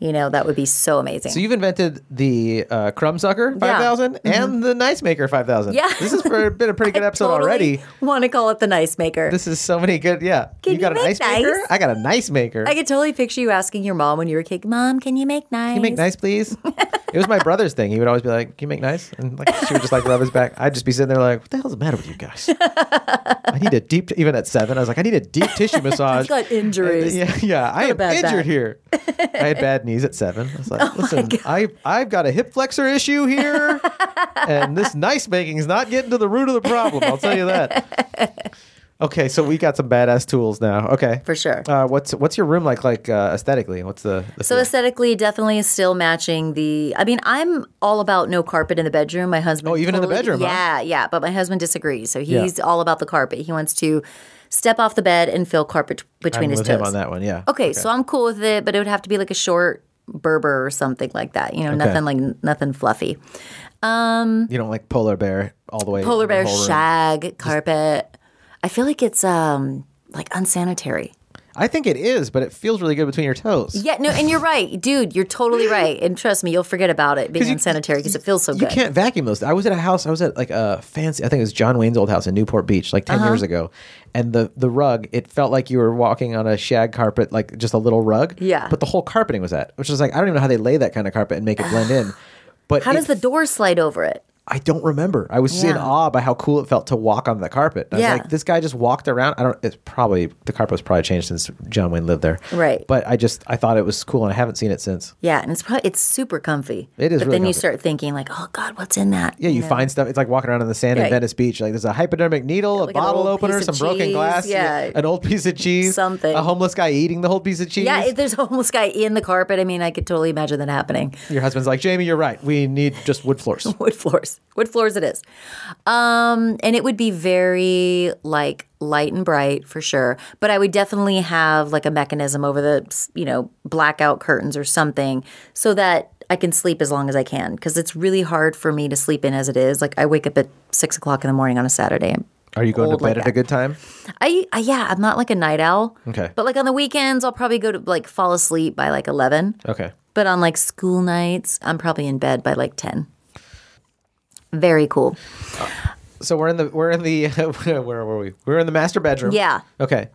You know, that would be so amazing. So you've invented the Crumb Sucker 5000 and the Nice Maker 5000. Yeah. This has been a pretty good episode already. Want to call it the Nice Maker. This is so many good, you got a Nice Maker? I got a Nice Maker. I could totally picture you asking your mom when you were a kid, Mom, can you make nice? Can you make nice, please? It was my brother's thing. He would always be like, can you make nice? And like she would just like rub his back. I'd just be sitting there like, what the hell's the matter with you guys? I need a deep, even at 7, I was like, I need a deep tissue massage. I've got injuries. Yeah, I am injured here. I had bad knees at 7. I was like, listen, I've got a hip flexor issue here. And this nice making is not getting to the root of the problem. I'll tell you that. Okay, so we got some badass tools now. Okay, for sure. What's your room like aesthetically? What's the so aesthetically definitely is still matching the. I mean, I'm all about no carpet in the bedroom. My husband. Oh, even in the bedroom. Yeah, huh? Yeah. But my husband disagrees. So he's all about the carpet. He wants to step off the bed and feel carpet between his toes. I'm with him on that one. Yeah. Okay, so I'm cool with it, but it would have to be like a short Berber or something like that. You know, nothing fluffy. You don't like polar bear all the way. Polar bear shag carpet. I feel like it's like unsanitary. I think it is, but it feels really good between your toes. Yeah, no, and you're right. Dude, you're totally right. And trust me, you'll forget about it being unsanitary because it feels so good. You can't vacuum those. I was at a house. I was at like a fancy, I think it was John Wayne's old house in Newport Beach like 10 years ago. And the rug, it felt like you were walking on a shag carpet, like just a little rug. Yeah. But the whole carpeting was that, which was like, I don't even know how they lay that kind of carpet and make it blend in. But how does the door slide over it? I don't remember. I was in awe by how cool it felt to walk on the carpet. I was like, this guy just walked around. The carpet was probably changed since John Wayne lived there. Right. But I thought it was cool, and I haven't seen it since. Yeah, and it's super comfy. It is. But really then comfy. You start thinking like, oh God, what's in that? Yeah, you find stuff. It's like walking around in the sand in Venice Beach. Like there's a hypodermic needle, like a bottle opener, some broken glass, an old piece of cheese, something. A homeless guy eating the whole piece of cheese. Yeah, there's a homeless guy in the carpet. I mean, I could totally imagine that happening. Your husband's like, Jamie, you're right. We need just wood floors. Wood floors. Wood floors it is. And it would be very like light and bright for sure. But I would definitely have like a mechanism over the, blackout curtains or something so that I can sleep as long as I can. Because it's really hard for me to sleep in as it is. Like I wake up at 6 o'clock in the morning on a Saturday. Are you going to bed at a good time? I'm not like a night owl. Okay. But like on the weekends, I'll probably go to like fall asleep by like 11. Okay. But on like school nights, I'm probably in bed by like 10. Very cool. So where were we? We're in the master bedroom. Yeah. Okay.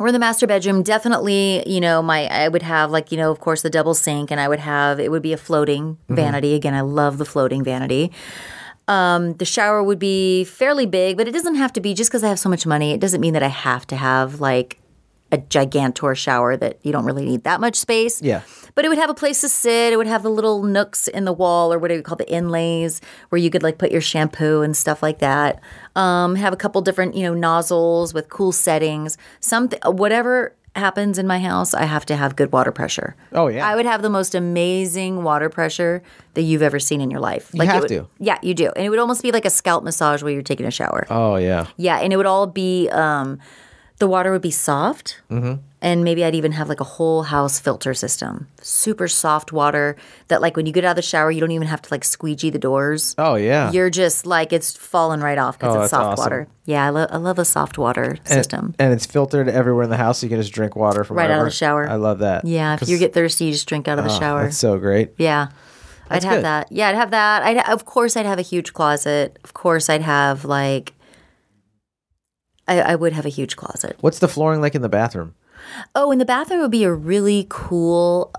We're in the master bedroom. Definitely, I would have of course the double sink, and I would have, it would be a floating vanity. Again, I love the floating vanity. The shower would be fairly big, but it doesn't have to be, just because I have so much money, it doesn't mean that I have to have like a gigantor shower, that you don't really need that much space. Yeah. But it would have a place to sit. It would have the little nooks in the wall, or whatever you call the inlays, where you could like put your shampoo and stuff like that. Have a couple different, nozzles with cool settings. Something, whatever happens in my house, I have to have good water pressure. Oh yeah. I would have the most amazing water pressure that you've ever seen in your life. Yeah, you do. And it would almost be like a scalp massage while you're taking a shower. Oh yeah. Yeah, and it would all be the water would be soft, and maybe I'd even have like a whole house filter system. Super soft water that like when you get out of the shower, you don't even have to like squeegee the doors. Oh, yeah. You're just like, it's falling right off because it's soft water. Yeah, I love a soft water system. And it's filtered everywhere in the house, so you can just drink water from right out of the shower. I love that. Yeah, if you get thirsty, you just drink out of the shower. That's so great. Yeah. That's good. That. Yeah, I'd have that. Of course, I'd have a huge closet. Of course, I'd have like I would have a huge closet. What's the flooring like in the bathroom? Oh, in the bathroom would be a really cool,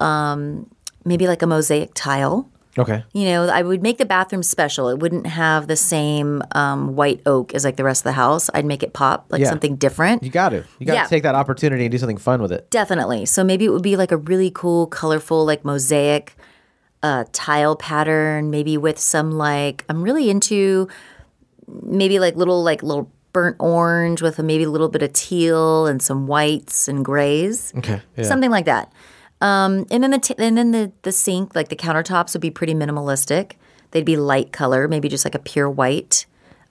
maybe like a mosaic tile. Okay. You know, I would make the bathroom special. It wouldn't have the same white oak as like the rest of the house. I'd make it pop, like something different. You got to. You got to take that opportunity and do something fun with it. Definitely. So maybe it would be like a really cool, colorful, like mosaic tile pattern, maybe with some like, I'm really into maybe like little burnt orange with maybe a little bit of teal and some whites and grays. Okay. Yeah. Something like that. And then the sink, like the countertops would be pretty minimalistic. They'd be light color, maybe just like a pure white.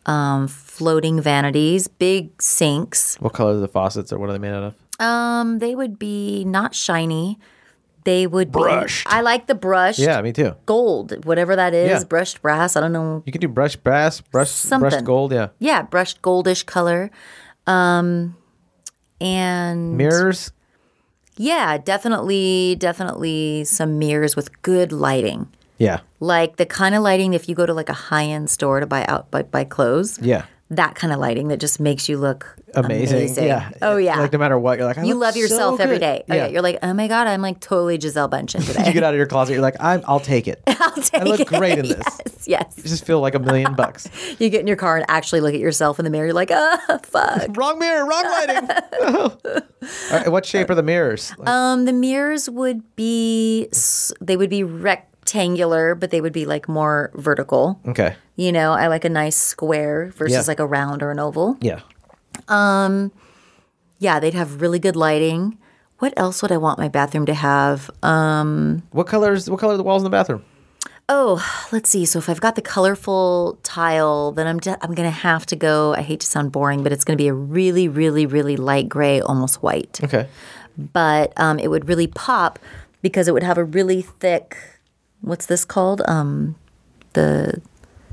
Floating vanities, big sinks. What color are the faucets, or what are they made out of? They would be not shiny. They would brushed. Be I like the brushed. Yeah, me too. Gold, whatever that is, brushed brass. I don't know. You could do brushed brass, brushed gold, yeah. Yeah, brushed goldish color. And mirrors. Yeah, definitely some mirrors with good lighting. Yeah. Like the kind of lighting if you go to like a high-end store to buy clothes. Yeah. That kind of lighting that just makes you look amazing. Yeah. Oh, yeah. Like no matter what, you're like, I love yourself so every day. Yeah. Okay, you're like, oh, my God, I'm like totally Gisele Bündchen today. You get out of your closet, you're like, I'll take it. I look great in this. Yes. You just feel like $1,000,000. You get in your car and actually look at yourself in the mirror. You're like, oh, fuck. Wrong mirror, wrong lighting. All right, what shape are the mirrors? Like the mirrors would be, they would be rectangular, but they would be like more vertical. Okay. You know, I like a nice square versus like a round or an oval. Yeah. Yeah, they'd have really good lighting. What else would I want my bathroom to have? What color are the walls in the bathroom? Oh, let's see. So if I've got the colorful tile, then I'm going to have to go, I hate to sound boring, but it's going to be a really, really, really light gray, almost white. Okay. But it would really pop because it would have a really thick, what's this called?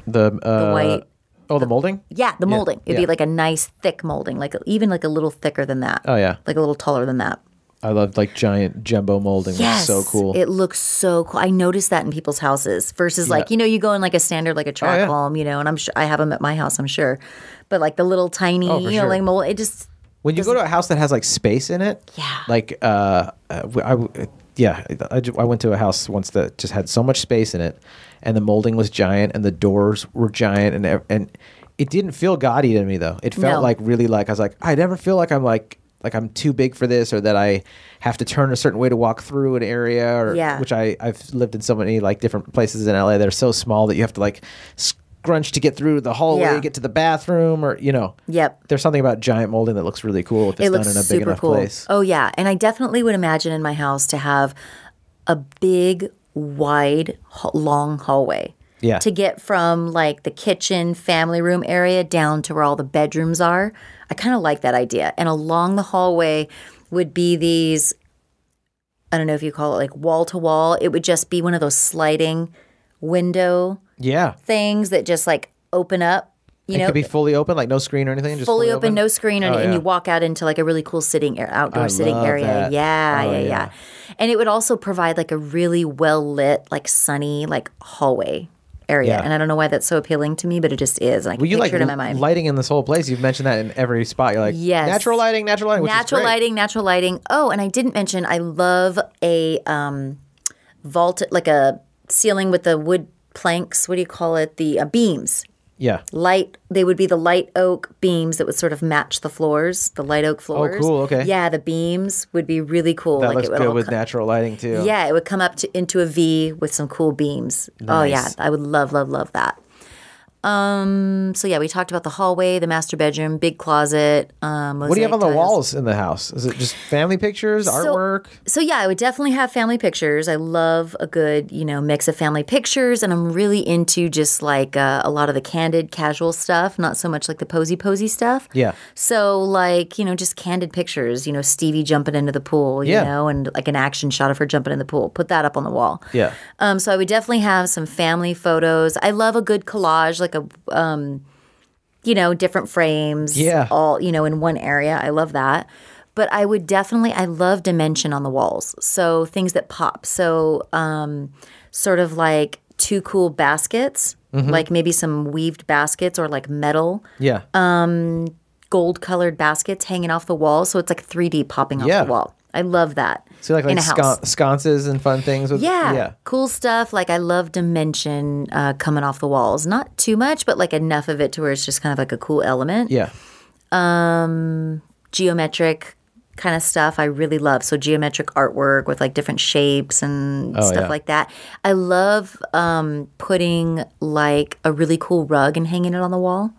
The white. Oh, the molding? Yeah, the molding. It'd be like a nice thick molding, like even like a little thicker than that. Oh, yeah. Like a little taller than that. I love like giant jumbo molding. Yes. It's so cool. It looks so cool. I noticed that in people's houses versus like, you know, you go in like a standard, like a track home, you know, and I'm sure I have them at my house, I'm sure. But like the little tiny, you know, like mold, it just. When you go to a house that has like space in it. Yeah. Like, I went to a house once that just had so much space in it. And the molding was giant, and the doors were giant, and it didn't feel gaudy to me though. It felt like really like I was like I never feel like I'm too big for this, or that I have to turn a certain way to walk through an area, or which I've lived in so many like different places in LA that are so small that you have to like scrunch to get through the hallway, get to the bathroom, or you know. Yep. There's something about giant molding that looks really cool if it's done in a big enough place. Oh yeah, and I definitely would imagine in my house to have a big, wide, long hallway to get from like the kitchen family room area down to where all the bedrooms are. I kind of like that idea. And along the hallway would be these, I don't know if you call it like wall to wall. It would just be one of those sliding window things that just like open up. You know, it could be fully open, like no screen or anything. Just fully open, no screen, and you walk out into like a really cool outdoor sitting area. That. Yeah. And it would also provide like a really well lit, like sunny, like hallway area. Yeah. And I don't know why that's so appealing to me, but it just is. And I can picture it in my mind. Lighting in this whole place. You've mentioned that in every spot. You're like, natural lighting, which is great. Natural lighting. Oh, and I didn't mention I love a vaulted, like a ceiling with the wood planks. What do you call it? The beams. Yeah. They would be the light oak beams that would sort of match the floors, the light oak floors. Oh, cool. Okay. Yeah, the beams would be really cool. That looks good with natural lighting too. Yeah, it would come up into a V with some cool beams. Nice. Oh, yeah. I would love that. So, yeah, we talked about the hallway, the master bedroom, big closet. What do you have on the walls in the house? Is it just family pictures, artwork? So, yeah, I would definitely have family pictures. I love a good, you know, mix of family pictures. And I'm really into just like a lot of the candid, casual stuff, not so much like the posy stuff. Yeah. So, like, you know, just candid pictures, you know, Stevie jumping into the pool, you know, and like an action shot of her jumping in the pool. Put that up on the wall. Yeah. So I would definitely have some family photos. I love a good collage, like a, you know, different frames, all, you know, in one area. I love that. But I would definitely, I love dimension on the walls. So things that pop. So sort of like two cool baskets, like maybe some weaved baskets or like metal. Yeah. gold-colored baskets hanging off the wall, so it's like 3D popping off the wall. I love that. So like, sconces and fun things? With, cool stuff. Like I love dimension coming off the walls. Not too much, but like enough of it to where it's just kind of like a cool element. Yeah. Geometric kind of stuff I really love. So geometric artwork with like different shapes and stuff like that. I love putting like a really cool rug and hanging it on the wall.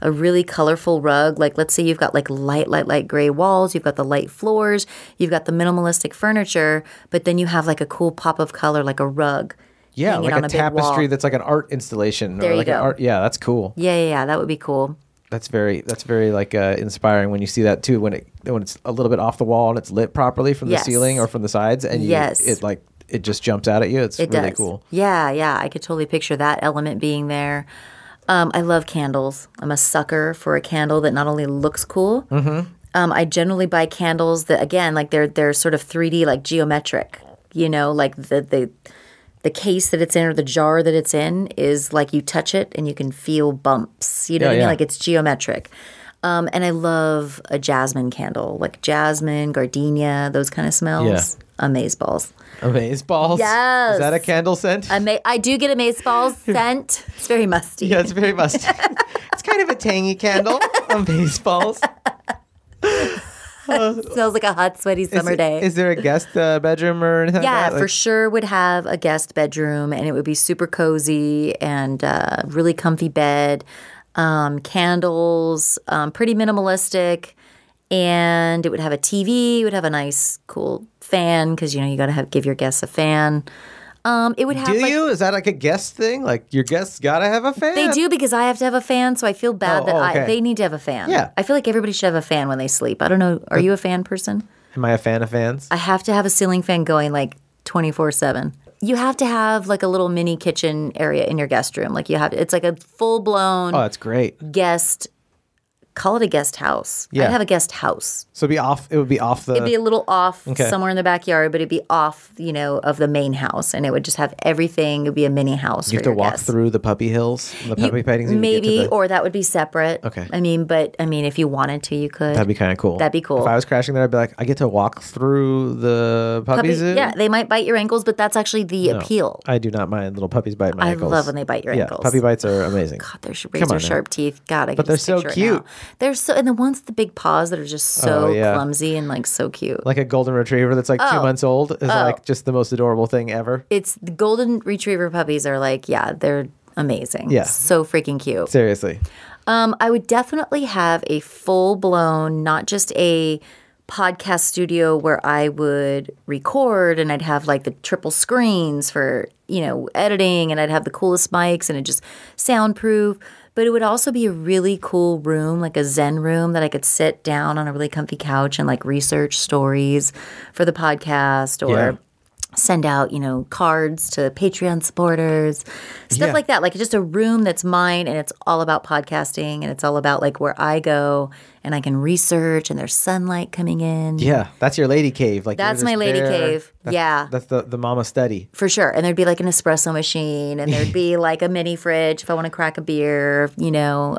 A really colorful rug, like let's say you've got like light gray walls, you've got the light floors, you've got the minimalistic furniture, but then you have like a cool pop of color, like a rug. Yeah, like a tapestry that's like an art installation. There or like you go. An art, yeah, that's cool. Yeah, that would be cool. That's very like inspiring when you see that too, when it's a little bit off the wall and it's lit properly from the ceiling or from the sides, and it just jumps out at you. It really does. Cool. Yeah, I could totally picture that element being there. I love candles. I'm a sucker for a candle that not only looks cool. Mm-hmm. I generally buy candles that, again, like they're sort of 3D, like geometric. You know, like the case that it's in or the jar that it's in is like you touch it and you can feel bumps. You know what I mean? Like it's geometric. And I love a jasmine candle, like jasmine, gardenia, those kind of smells. Yeah. Amazeballs. Amazeballs? Yes. Is that a candle scent? I do get amazeballs scent. It's very musty. Yeah, it's very musty. It's kind of a tangy candle. Amazeballs. It smells like a hot, sweaty summer day. Is there a guest bedroom or anything like that? Yeah, like, for sure would have a guest bedroom, and it would be super cozy and really comfy bed, candles, pretty minimalistic. And it would have a TV. It would have a nice, cool fan because, you know, you got to give your guests a fan. It would have. Do like, you? Is that like a guest thing? Like your guests got to have a fan? They do because I have to have a fan. So I feel bad they need to have a fan. Yeah. I feel like everybody should have a fan when they sleep. I don't know. Are you a fan person? Am I a fan of fans? I have to have a ceiling fan going like 24/7. You have to have like a little mini kitchen area in your guest room. Like you have, it's like a full blown. Oh, that's great. Guest. Call it a guest house. Yeah. I'd have a guest house. So it'd be off. It would be off the. It'd be a little off somewhere in the backyard, but it'd be off, you know, of the main house, and it would just have everything. It'd be a mini house. You have to walk through the puppy hills, the puppy paintings. Maybe, or that would be separate. Okay. I mean, if you wanted to, you could. That'd be kind of cool. That'd be cool. If I was crashing there, I'd be like, I get to walk through the puppies. Yeah, they might bite your ankles, but that's actually the appeal. I do not mind little puppies bite my ankles. I love when they bite your ankles. Puppy bites are amazing. God, they're razor sharp teeth. God, I can just picture it now. But they're so cute. They're so, and the ones with the big paws that are just so clumsy and like so cute. Like a golden retriever that's like 2 months old is like just the most adorable thing ever. It's the golden retriever puppies are like, yeah, they're amazing. Yeah. So freaking cute. Seriously. I would definitely have a full blown, not just a podcast studio where I would record and I'd have like the triple screens for, you know, editing, and I'd have the coolest mics and it just soundproof. But it would also be a really cool room, like a Zen room that I could sit down on a really comfy couch and like research stories for the podcast or send out, you know, cards to Patreon supporters, stuff like that. Like just a room that's mine and it's all about podcasting and it's all about like where I go and I can research and there's sunlight coming in. Yeah, that's your lady cave. Like that's my lady cave. That's the mama study. For sure. And there'd be like an espresso machine and there'd be like a mini fridge if I want to crack a beer, you know.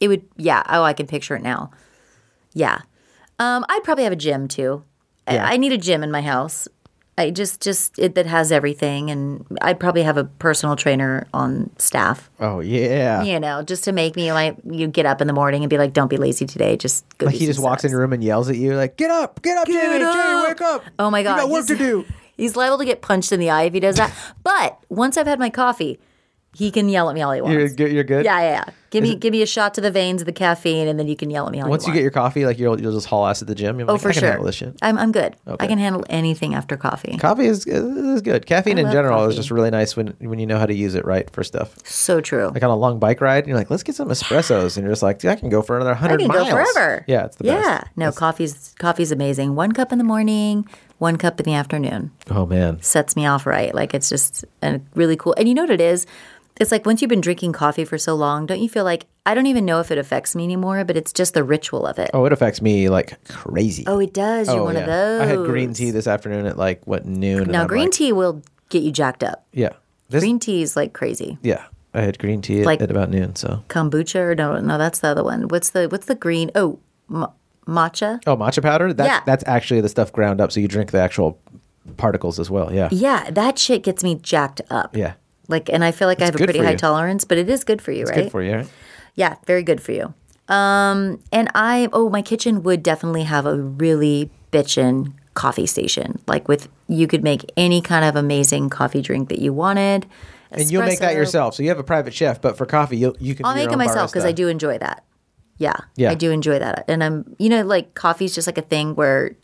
It would, I can picture it now. Yeah. I'd probably have a gym too. Yeah. I need a gym in my house. I just that has everything, and I'd probably have a personal trainer on staff. Oh yeah, you know, just to make me like you get up in the morning and be like, don't be lazy today. Just go like do he just walks in your room and yells at you like, get up, Jamie, wake up. Oh my God, you got work to do. He's liable to get punched in the eye if he does that. But once I've had my coffee, he can yell at me all he wants. You're good? Yeah. Give me a shot to the veins of the caffeine, and then you can yell at me all you want. Once you get your coffee, like you'll just haul ass at the gym. You're like, for sure. I can handle this shit. I'm good. Okay. I can handle anything after coffee. Coffee is good. Caffeine in general is just really nice when you know how to use it right for stuff. So true. Like on a long bike ride, and you're like, let's get some espressos. And you're just like, dude, I can go for another 100 miles. I can go forever. Yeah, it's the best. Yeah. No, coffee's amazing. 1 cup in the morning. 1 cup in the afternoon. Oh, man. Sets me off right. Like, it's just really cool. And you know what it is? It's like once you've been drinking coffee for so long, don't you feel like – I don't even know if it affects me anymore, but it's just the ritual of it. Oh, it affects me like crazy. Oh, it does. You're one of those. I had green tea this afternoon at like, noon? Now, green tea will get you jacked up. Yeah. Green tea is like crazy. Yeah. I had green tea like at about noon. So kombucha or no, that's the other one. What's the green? Oh, matcha. Oh, matcha powder. That's actually the stuff ground up. So you drink the actual particles as well. Yeah. Yeah, that shit gets me jacked up. Yeah. Like, and I feel like I have a pretty high tolerance, but it is good for you, right? It's good for you, right? Yeah, very good for you. And my kitchen would definitely have a really bitchin' coffee station. Like you could make any kind of amazing coffee drink that you wanted. Espresso. And you'll make that yourself. So you have a private chef, but for coffee, you can. I'll make it myself because I do enjoy that. Yeah, I do enjoy that, and I'm like coffee's just like a thing where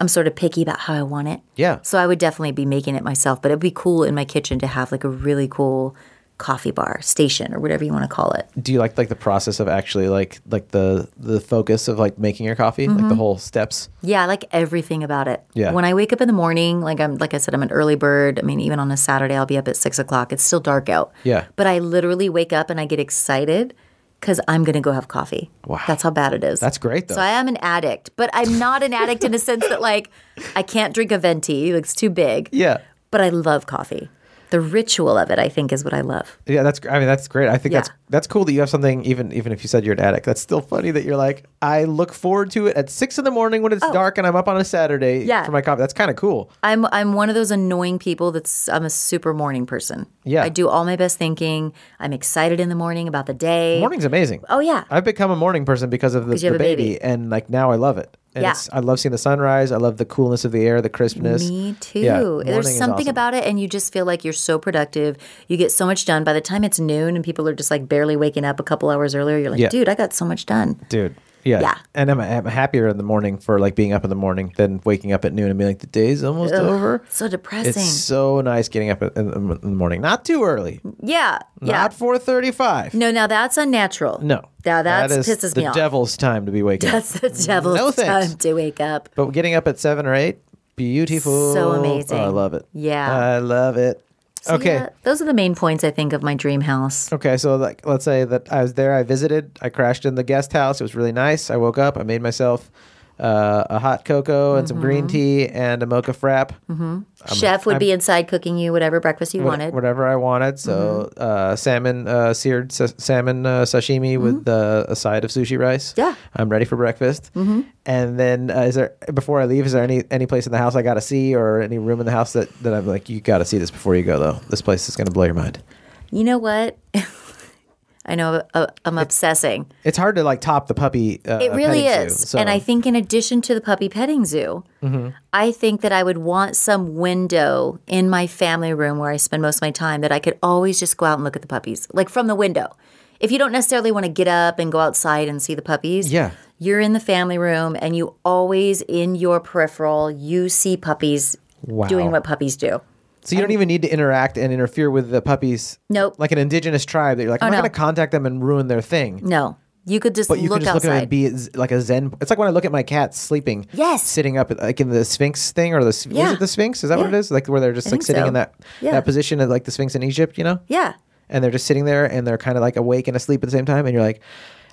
I'm sort of picky about how I want it. Yeah. So I would definitely be making it myself, but it'd be cool in my kitchen to have like a really cool coffee bar station or whatever you want to call it. Do you like the process of actually like the focus of like making your coffee, like the whole steps? Yeah, I like everything about it. Yeah. When I wake up in the morning, like I said, I'm an early bird. I mean, even on a Saturday, I'll be up at 6 o'clock. It's still dark out. Yeah. But I literally wake up and I get excited because I'm going to go have coffee. Wow. That's how bad it is. That's great, though. So I am an addict, but I'm not an addict in a sense that, like, I can't drink a venti. It's too big. Yeah. But I love coffee. The ritual of it, I think, is what I love. Yeah, that's great. I think that's cool that you have something, even if you said you're an addict. That's still funny that you're like, I look forward to it at 6 in the morning when it's dark and I'm up on a Saturday for my coffee. That's kind of cool. I'm one of those annoying people I'm a super morning person. Yeah. I do all my best thinking. I'm excited in the morning about the day. Morning's amazing. Oh, yeah. I've become a morning person because of the baby, and like now I love it. And I love seeing the sunrise. I love the coolness of the air, the crispness. Me too. Yeah, there's something about it, and you just feel like you're so productive. You get so much done. By the time it's noon and people are just like barely waking up a couple hours earlier, you're like, dude, I got so much done. Dude. Yeah. And I'm happier in the morning for like being up in the morning than waking up at noon and being like, the day's almost over. So depressing. It's so nice getting up in the morning. Not too early. Yeah. Not 4:35. No, now that's unnatural. No. Now that pisses me off. That's the devil's time to be waking up. That's the devil's time to wake up. But getting up at 7 or 8, beautiful. So amazing. Oh, I love it. Yeah. I love it. So okay. Yeah, those are the main points, I think, of my dream house. Okay. So like, let's say that I was there. I visited. I crashed in the guest house. It was really nice. I woke up. I made myself a hot cocoa and some green tea and a mocha frap. Chef would be inside cooking you whatever breakfast you wanted. Whatever I wanted. So seared salmon sashimi with a side of sushi rice. Yeah. I'm ready for breakfast. And then before I leave, is there any place in the house I got to see or any room in the house that I'm like, you got to see this before you go, though. This place is going to blow your mind. You know what? I know I'm obsessing. It's hard to like top the puppy. It really is, zoo, so. And I think in addition to the puppy petting zoo, I think that I would want some window in my family room where I spend most of my time that I could always just go out and look at the puppies, like from the window. If you don't necessarily want to get up and go outside and see the puppies, you're in the family room and you always in your peripheral you see puppies doing what puppies do. So you don't even need to interact and interfere with the puppies. Nope. Like an indigenous tribe that you're like, I'm not going to contact them and ruin their thing. No. You could just look outside. But you could just look at them and be like a zen. It's like when I look at my cat sleeping. Yes. Sitting up like in the Sphinx thing or the Is it the Sphinx? Is that what it is? Like where they're just like sitting in that position of like the Sphinx in Egypt, you know? Yeah. And they're just sitting there and they're kind of like awake and asleep at the same time. And you're like,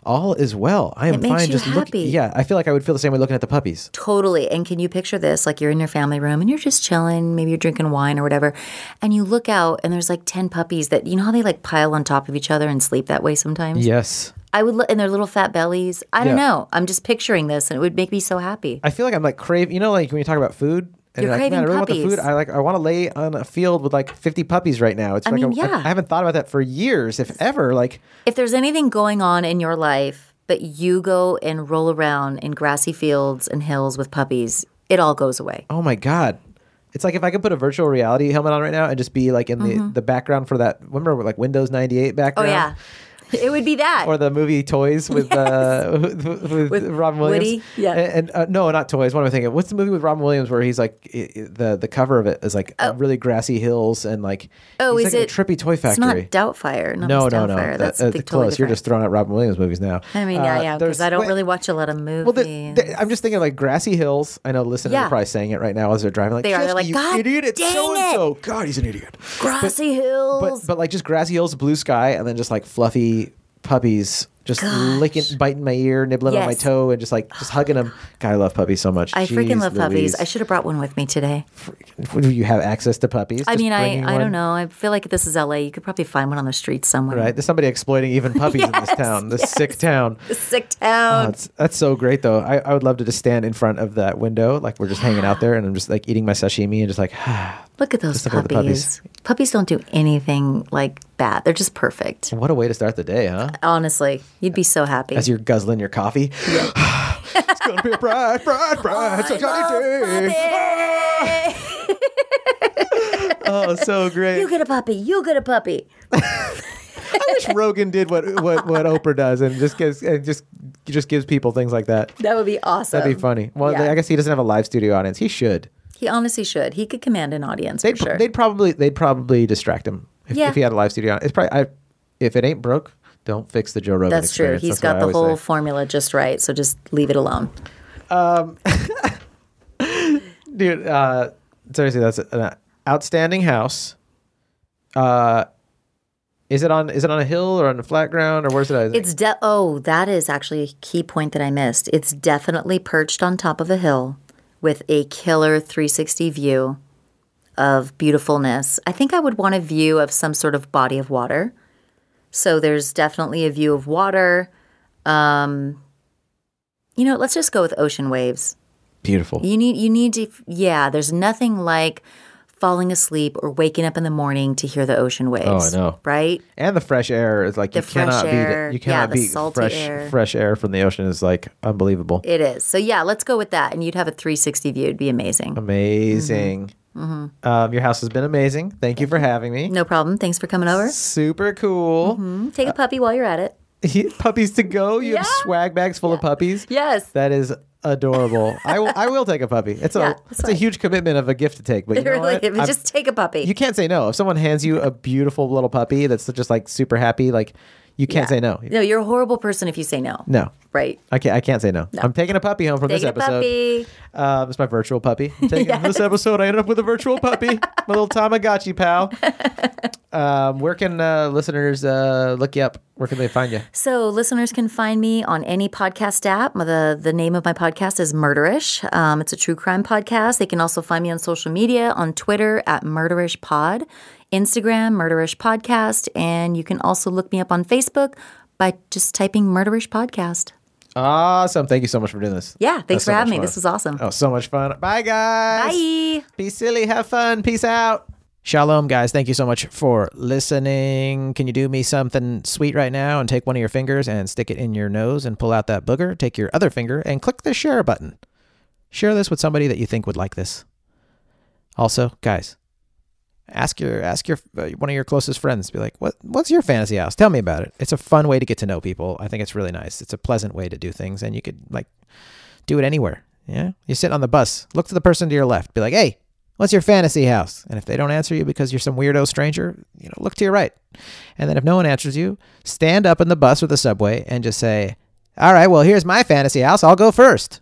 all is well. I am fine. It makes you just happy. Yeah, I feel like I would feel the same way looking at the puppies. Totally. And can you picture this? Like you're in your family room and you're just chilling. Maybe you're drinking wine or whatever. And you look out and there's like 10 puppies that, you know how they like pile on top of each other and sleep that way sometimes? Yes. I would look in their little fat bellies. I don't know. I'm just picturing this and it would make me so happy. I feel like I'm like crave. You know, like when you talk about food. And you're like, man, I really want the food. I want to lay on a field with like 50 puppies right now. It's I haven't thought about that for years, if ever. Like, if there's anything going on in your life, but you go and roll around in grassy fields and hills with puppies, it all goes away. Oh my God. It's like if I could put a virtual reality helmet on right now and just be like in the background for that. Remember like Windows 98 background? Oh yeah. It would be that. Or the movie Toys with with Robin Williams. Woody? Yeah. And no, not Toys. What am I thinking? What's the movie with Robin Williams where he's like the cover of it is like really grassy hills and like he's is like it a trippy toy factory? It's not Doubtfire. No. That's close. You're just throwing out Robin Williams movies now. I mean, yeah, because I don't really watch a lot of movies. Well, I'm just thinking like grassy hills. I know listeners are probably saying it right now as they're driving. Like, they're like, God, idiot! It's so and so. God, he's an idiot. Grassy hills. But like just grassy hills, blue sky, and then just like fluffy puppies just licking, biting my ear, nibbling on my toe, and just like just hugging them. God, I love puppies so much. I freaking love puppies. I should have brought one with me today. Do you have access to puppies? I mean, I don't know. I feel like this is LA. You could probably find one on the street somewhere. Right? There's somebody exploiting even puppies in this town. This sick town. This sick town. Oh, that's so great, though. I would love to just stand in front of that window, like we're just hanging out there, and I'm just like eating my sashimi and just like. Look at those puppies. Puppies don't do anything like bad. They're just perfect. What a way to start the day, huh? Honestly, you'd be so happy. As you're guzzling your coffee. Yeah. It's going to be a bright, bright, bright, sunny day. Oh, so great. You get a puppy. You get a puppy. I wish Rogan did what Oprah does and just gives people things like that. That would be awesome. That'd be funny. Well, I guess he doesn't have a live studio audience. He should. He honestly should. He could command an audience. They'd probably distract him if he had a live studio. It's probably if it ain't broke, don't fix the Joe Rogan. That's true. Experience. He's got the whole formula just right, so just leave it alone. Dude, seriously, that's an outstanding house. Is it on a hill or on the flat ground or where's it? That is actually a key point that I missed. It's definitely perched on top of a hill, with a killer 360 view of beautifulness. I think I would want a view of some sort of body of water. So there's definitely a view of water. You know, let's just go with ocean waves. Beautiful. You need to, there's nothing like falling asleep or waking up in the morning to hear the ocean waves. Oh, I know. Right? And the fresh air is like, fresh air from the ocean is like unbelievable. It is. So yeah, let's go with that. And you'd have a 360 view. It'd be amazing. Amazing. Mm-hmm. Your house has been amazing. Thank you for having me. No problem. Thanks for coming over. Super cool. Mm-hmm. Take a puppy while you're at it. Puppies to go. You have swag bags full of puppies. Yes. That is adorable. I will take a puppy. It's a huge commitment of a gift to take, but you know what? Just take a puppy. You can't say no. If someone hands you a beautiful little puppy that's just like super happy, like you can't say no. No, you're a horrible person if you say no. No. Right. I can't say no. I'm taking a puppy home from this episode. It's my virtual puppy. I'm taking from this episode. I ended up with a virtual puppy. My little Tamagotchi pal. Where can listeners look you up? Where can they find you? So listeners can find me on any podcast app. The name of my podcast is Murderish. It's a true crime podcast. They can also find me on social media, on Twitter at MurderishPod, Instagram, Murderish Podcast. And you can also look me up on Facebook by just typing Murderish Podcast. Awesome. Thank you so much for doing this. Yeah. Thanks for having me. This was awesome. Oh, so much fun. Bye, guys. Bye. Be silly. Have fun. Peace out. Shalom, guys. Thank you so much for listening. Can you do me something sweet right now and take one of your fingers and stick it in your nose and pull out that booger? Take your other finger and click the share button. Share this with somebody that you think would like this. Also, guys, ask one of your closest friends. Be like, what's your fantasy house? Tell me about it. It's a fun way to get to know people. I think it's really nice. It's a pleasant way to do things, and you could like do it anywhere. Yeah, you sit on the bus. Look to the person to your left. Be like, hey, what's your fantasy house? And if they don't answer you because you're some weirdo stranger, you know, look to your right. And then if no one answers you, stand up in the bus or the subway and just say, all right, well, here's my fantasy house. I'll go first.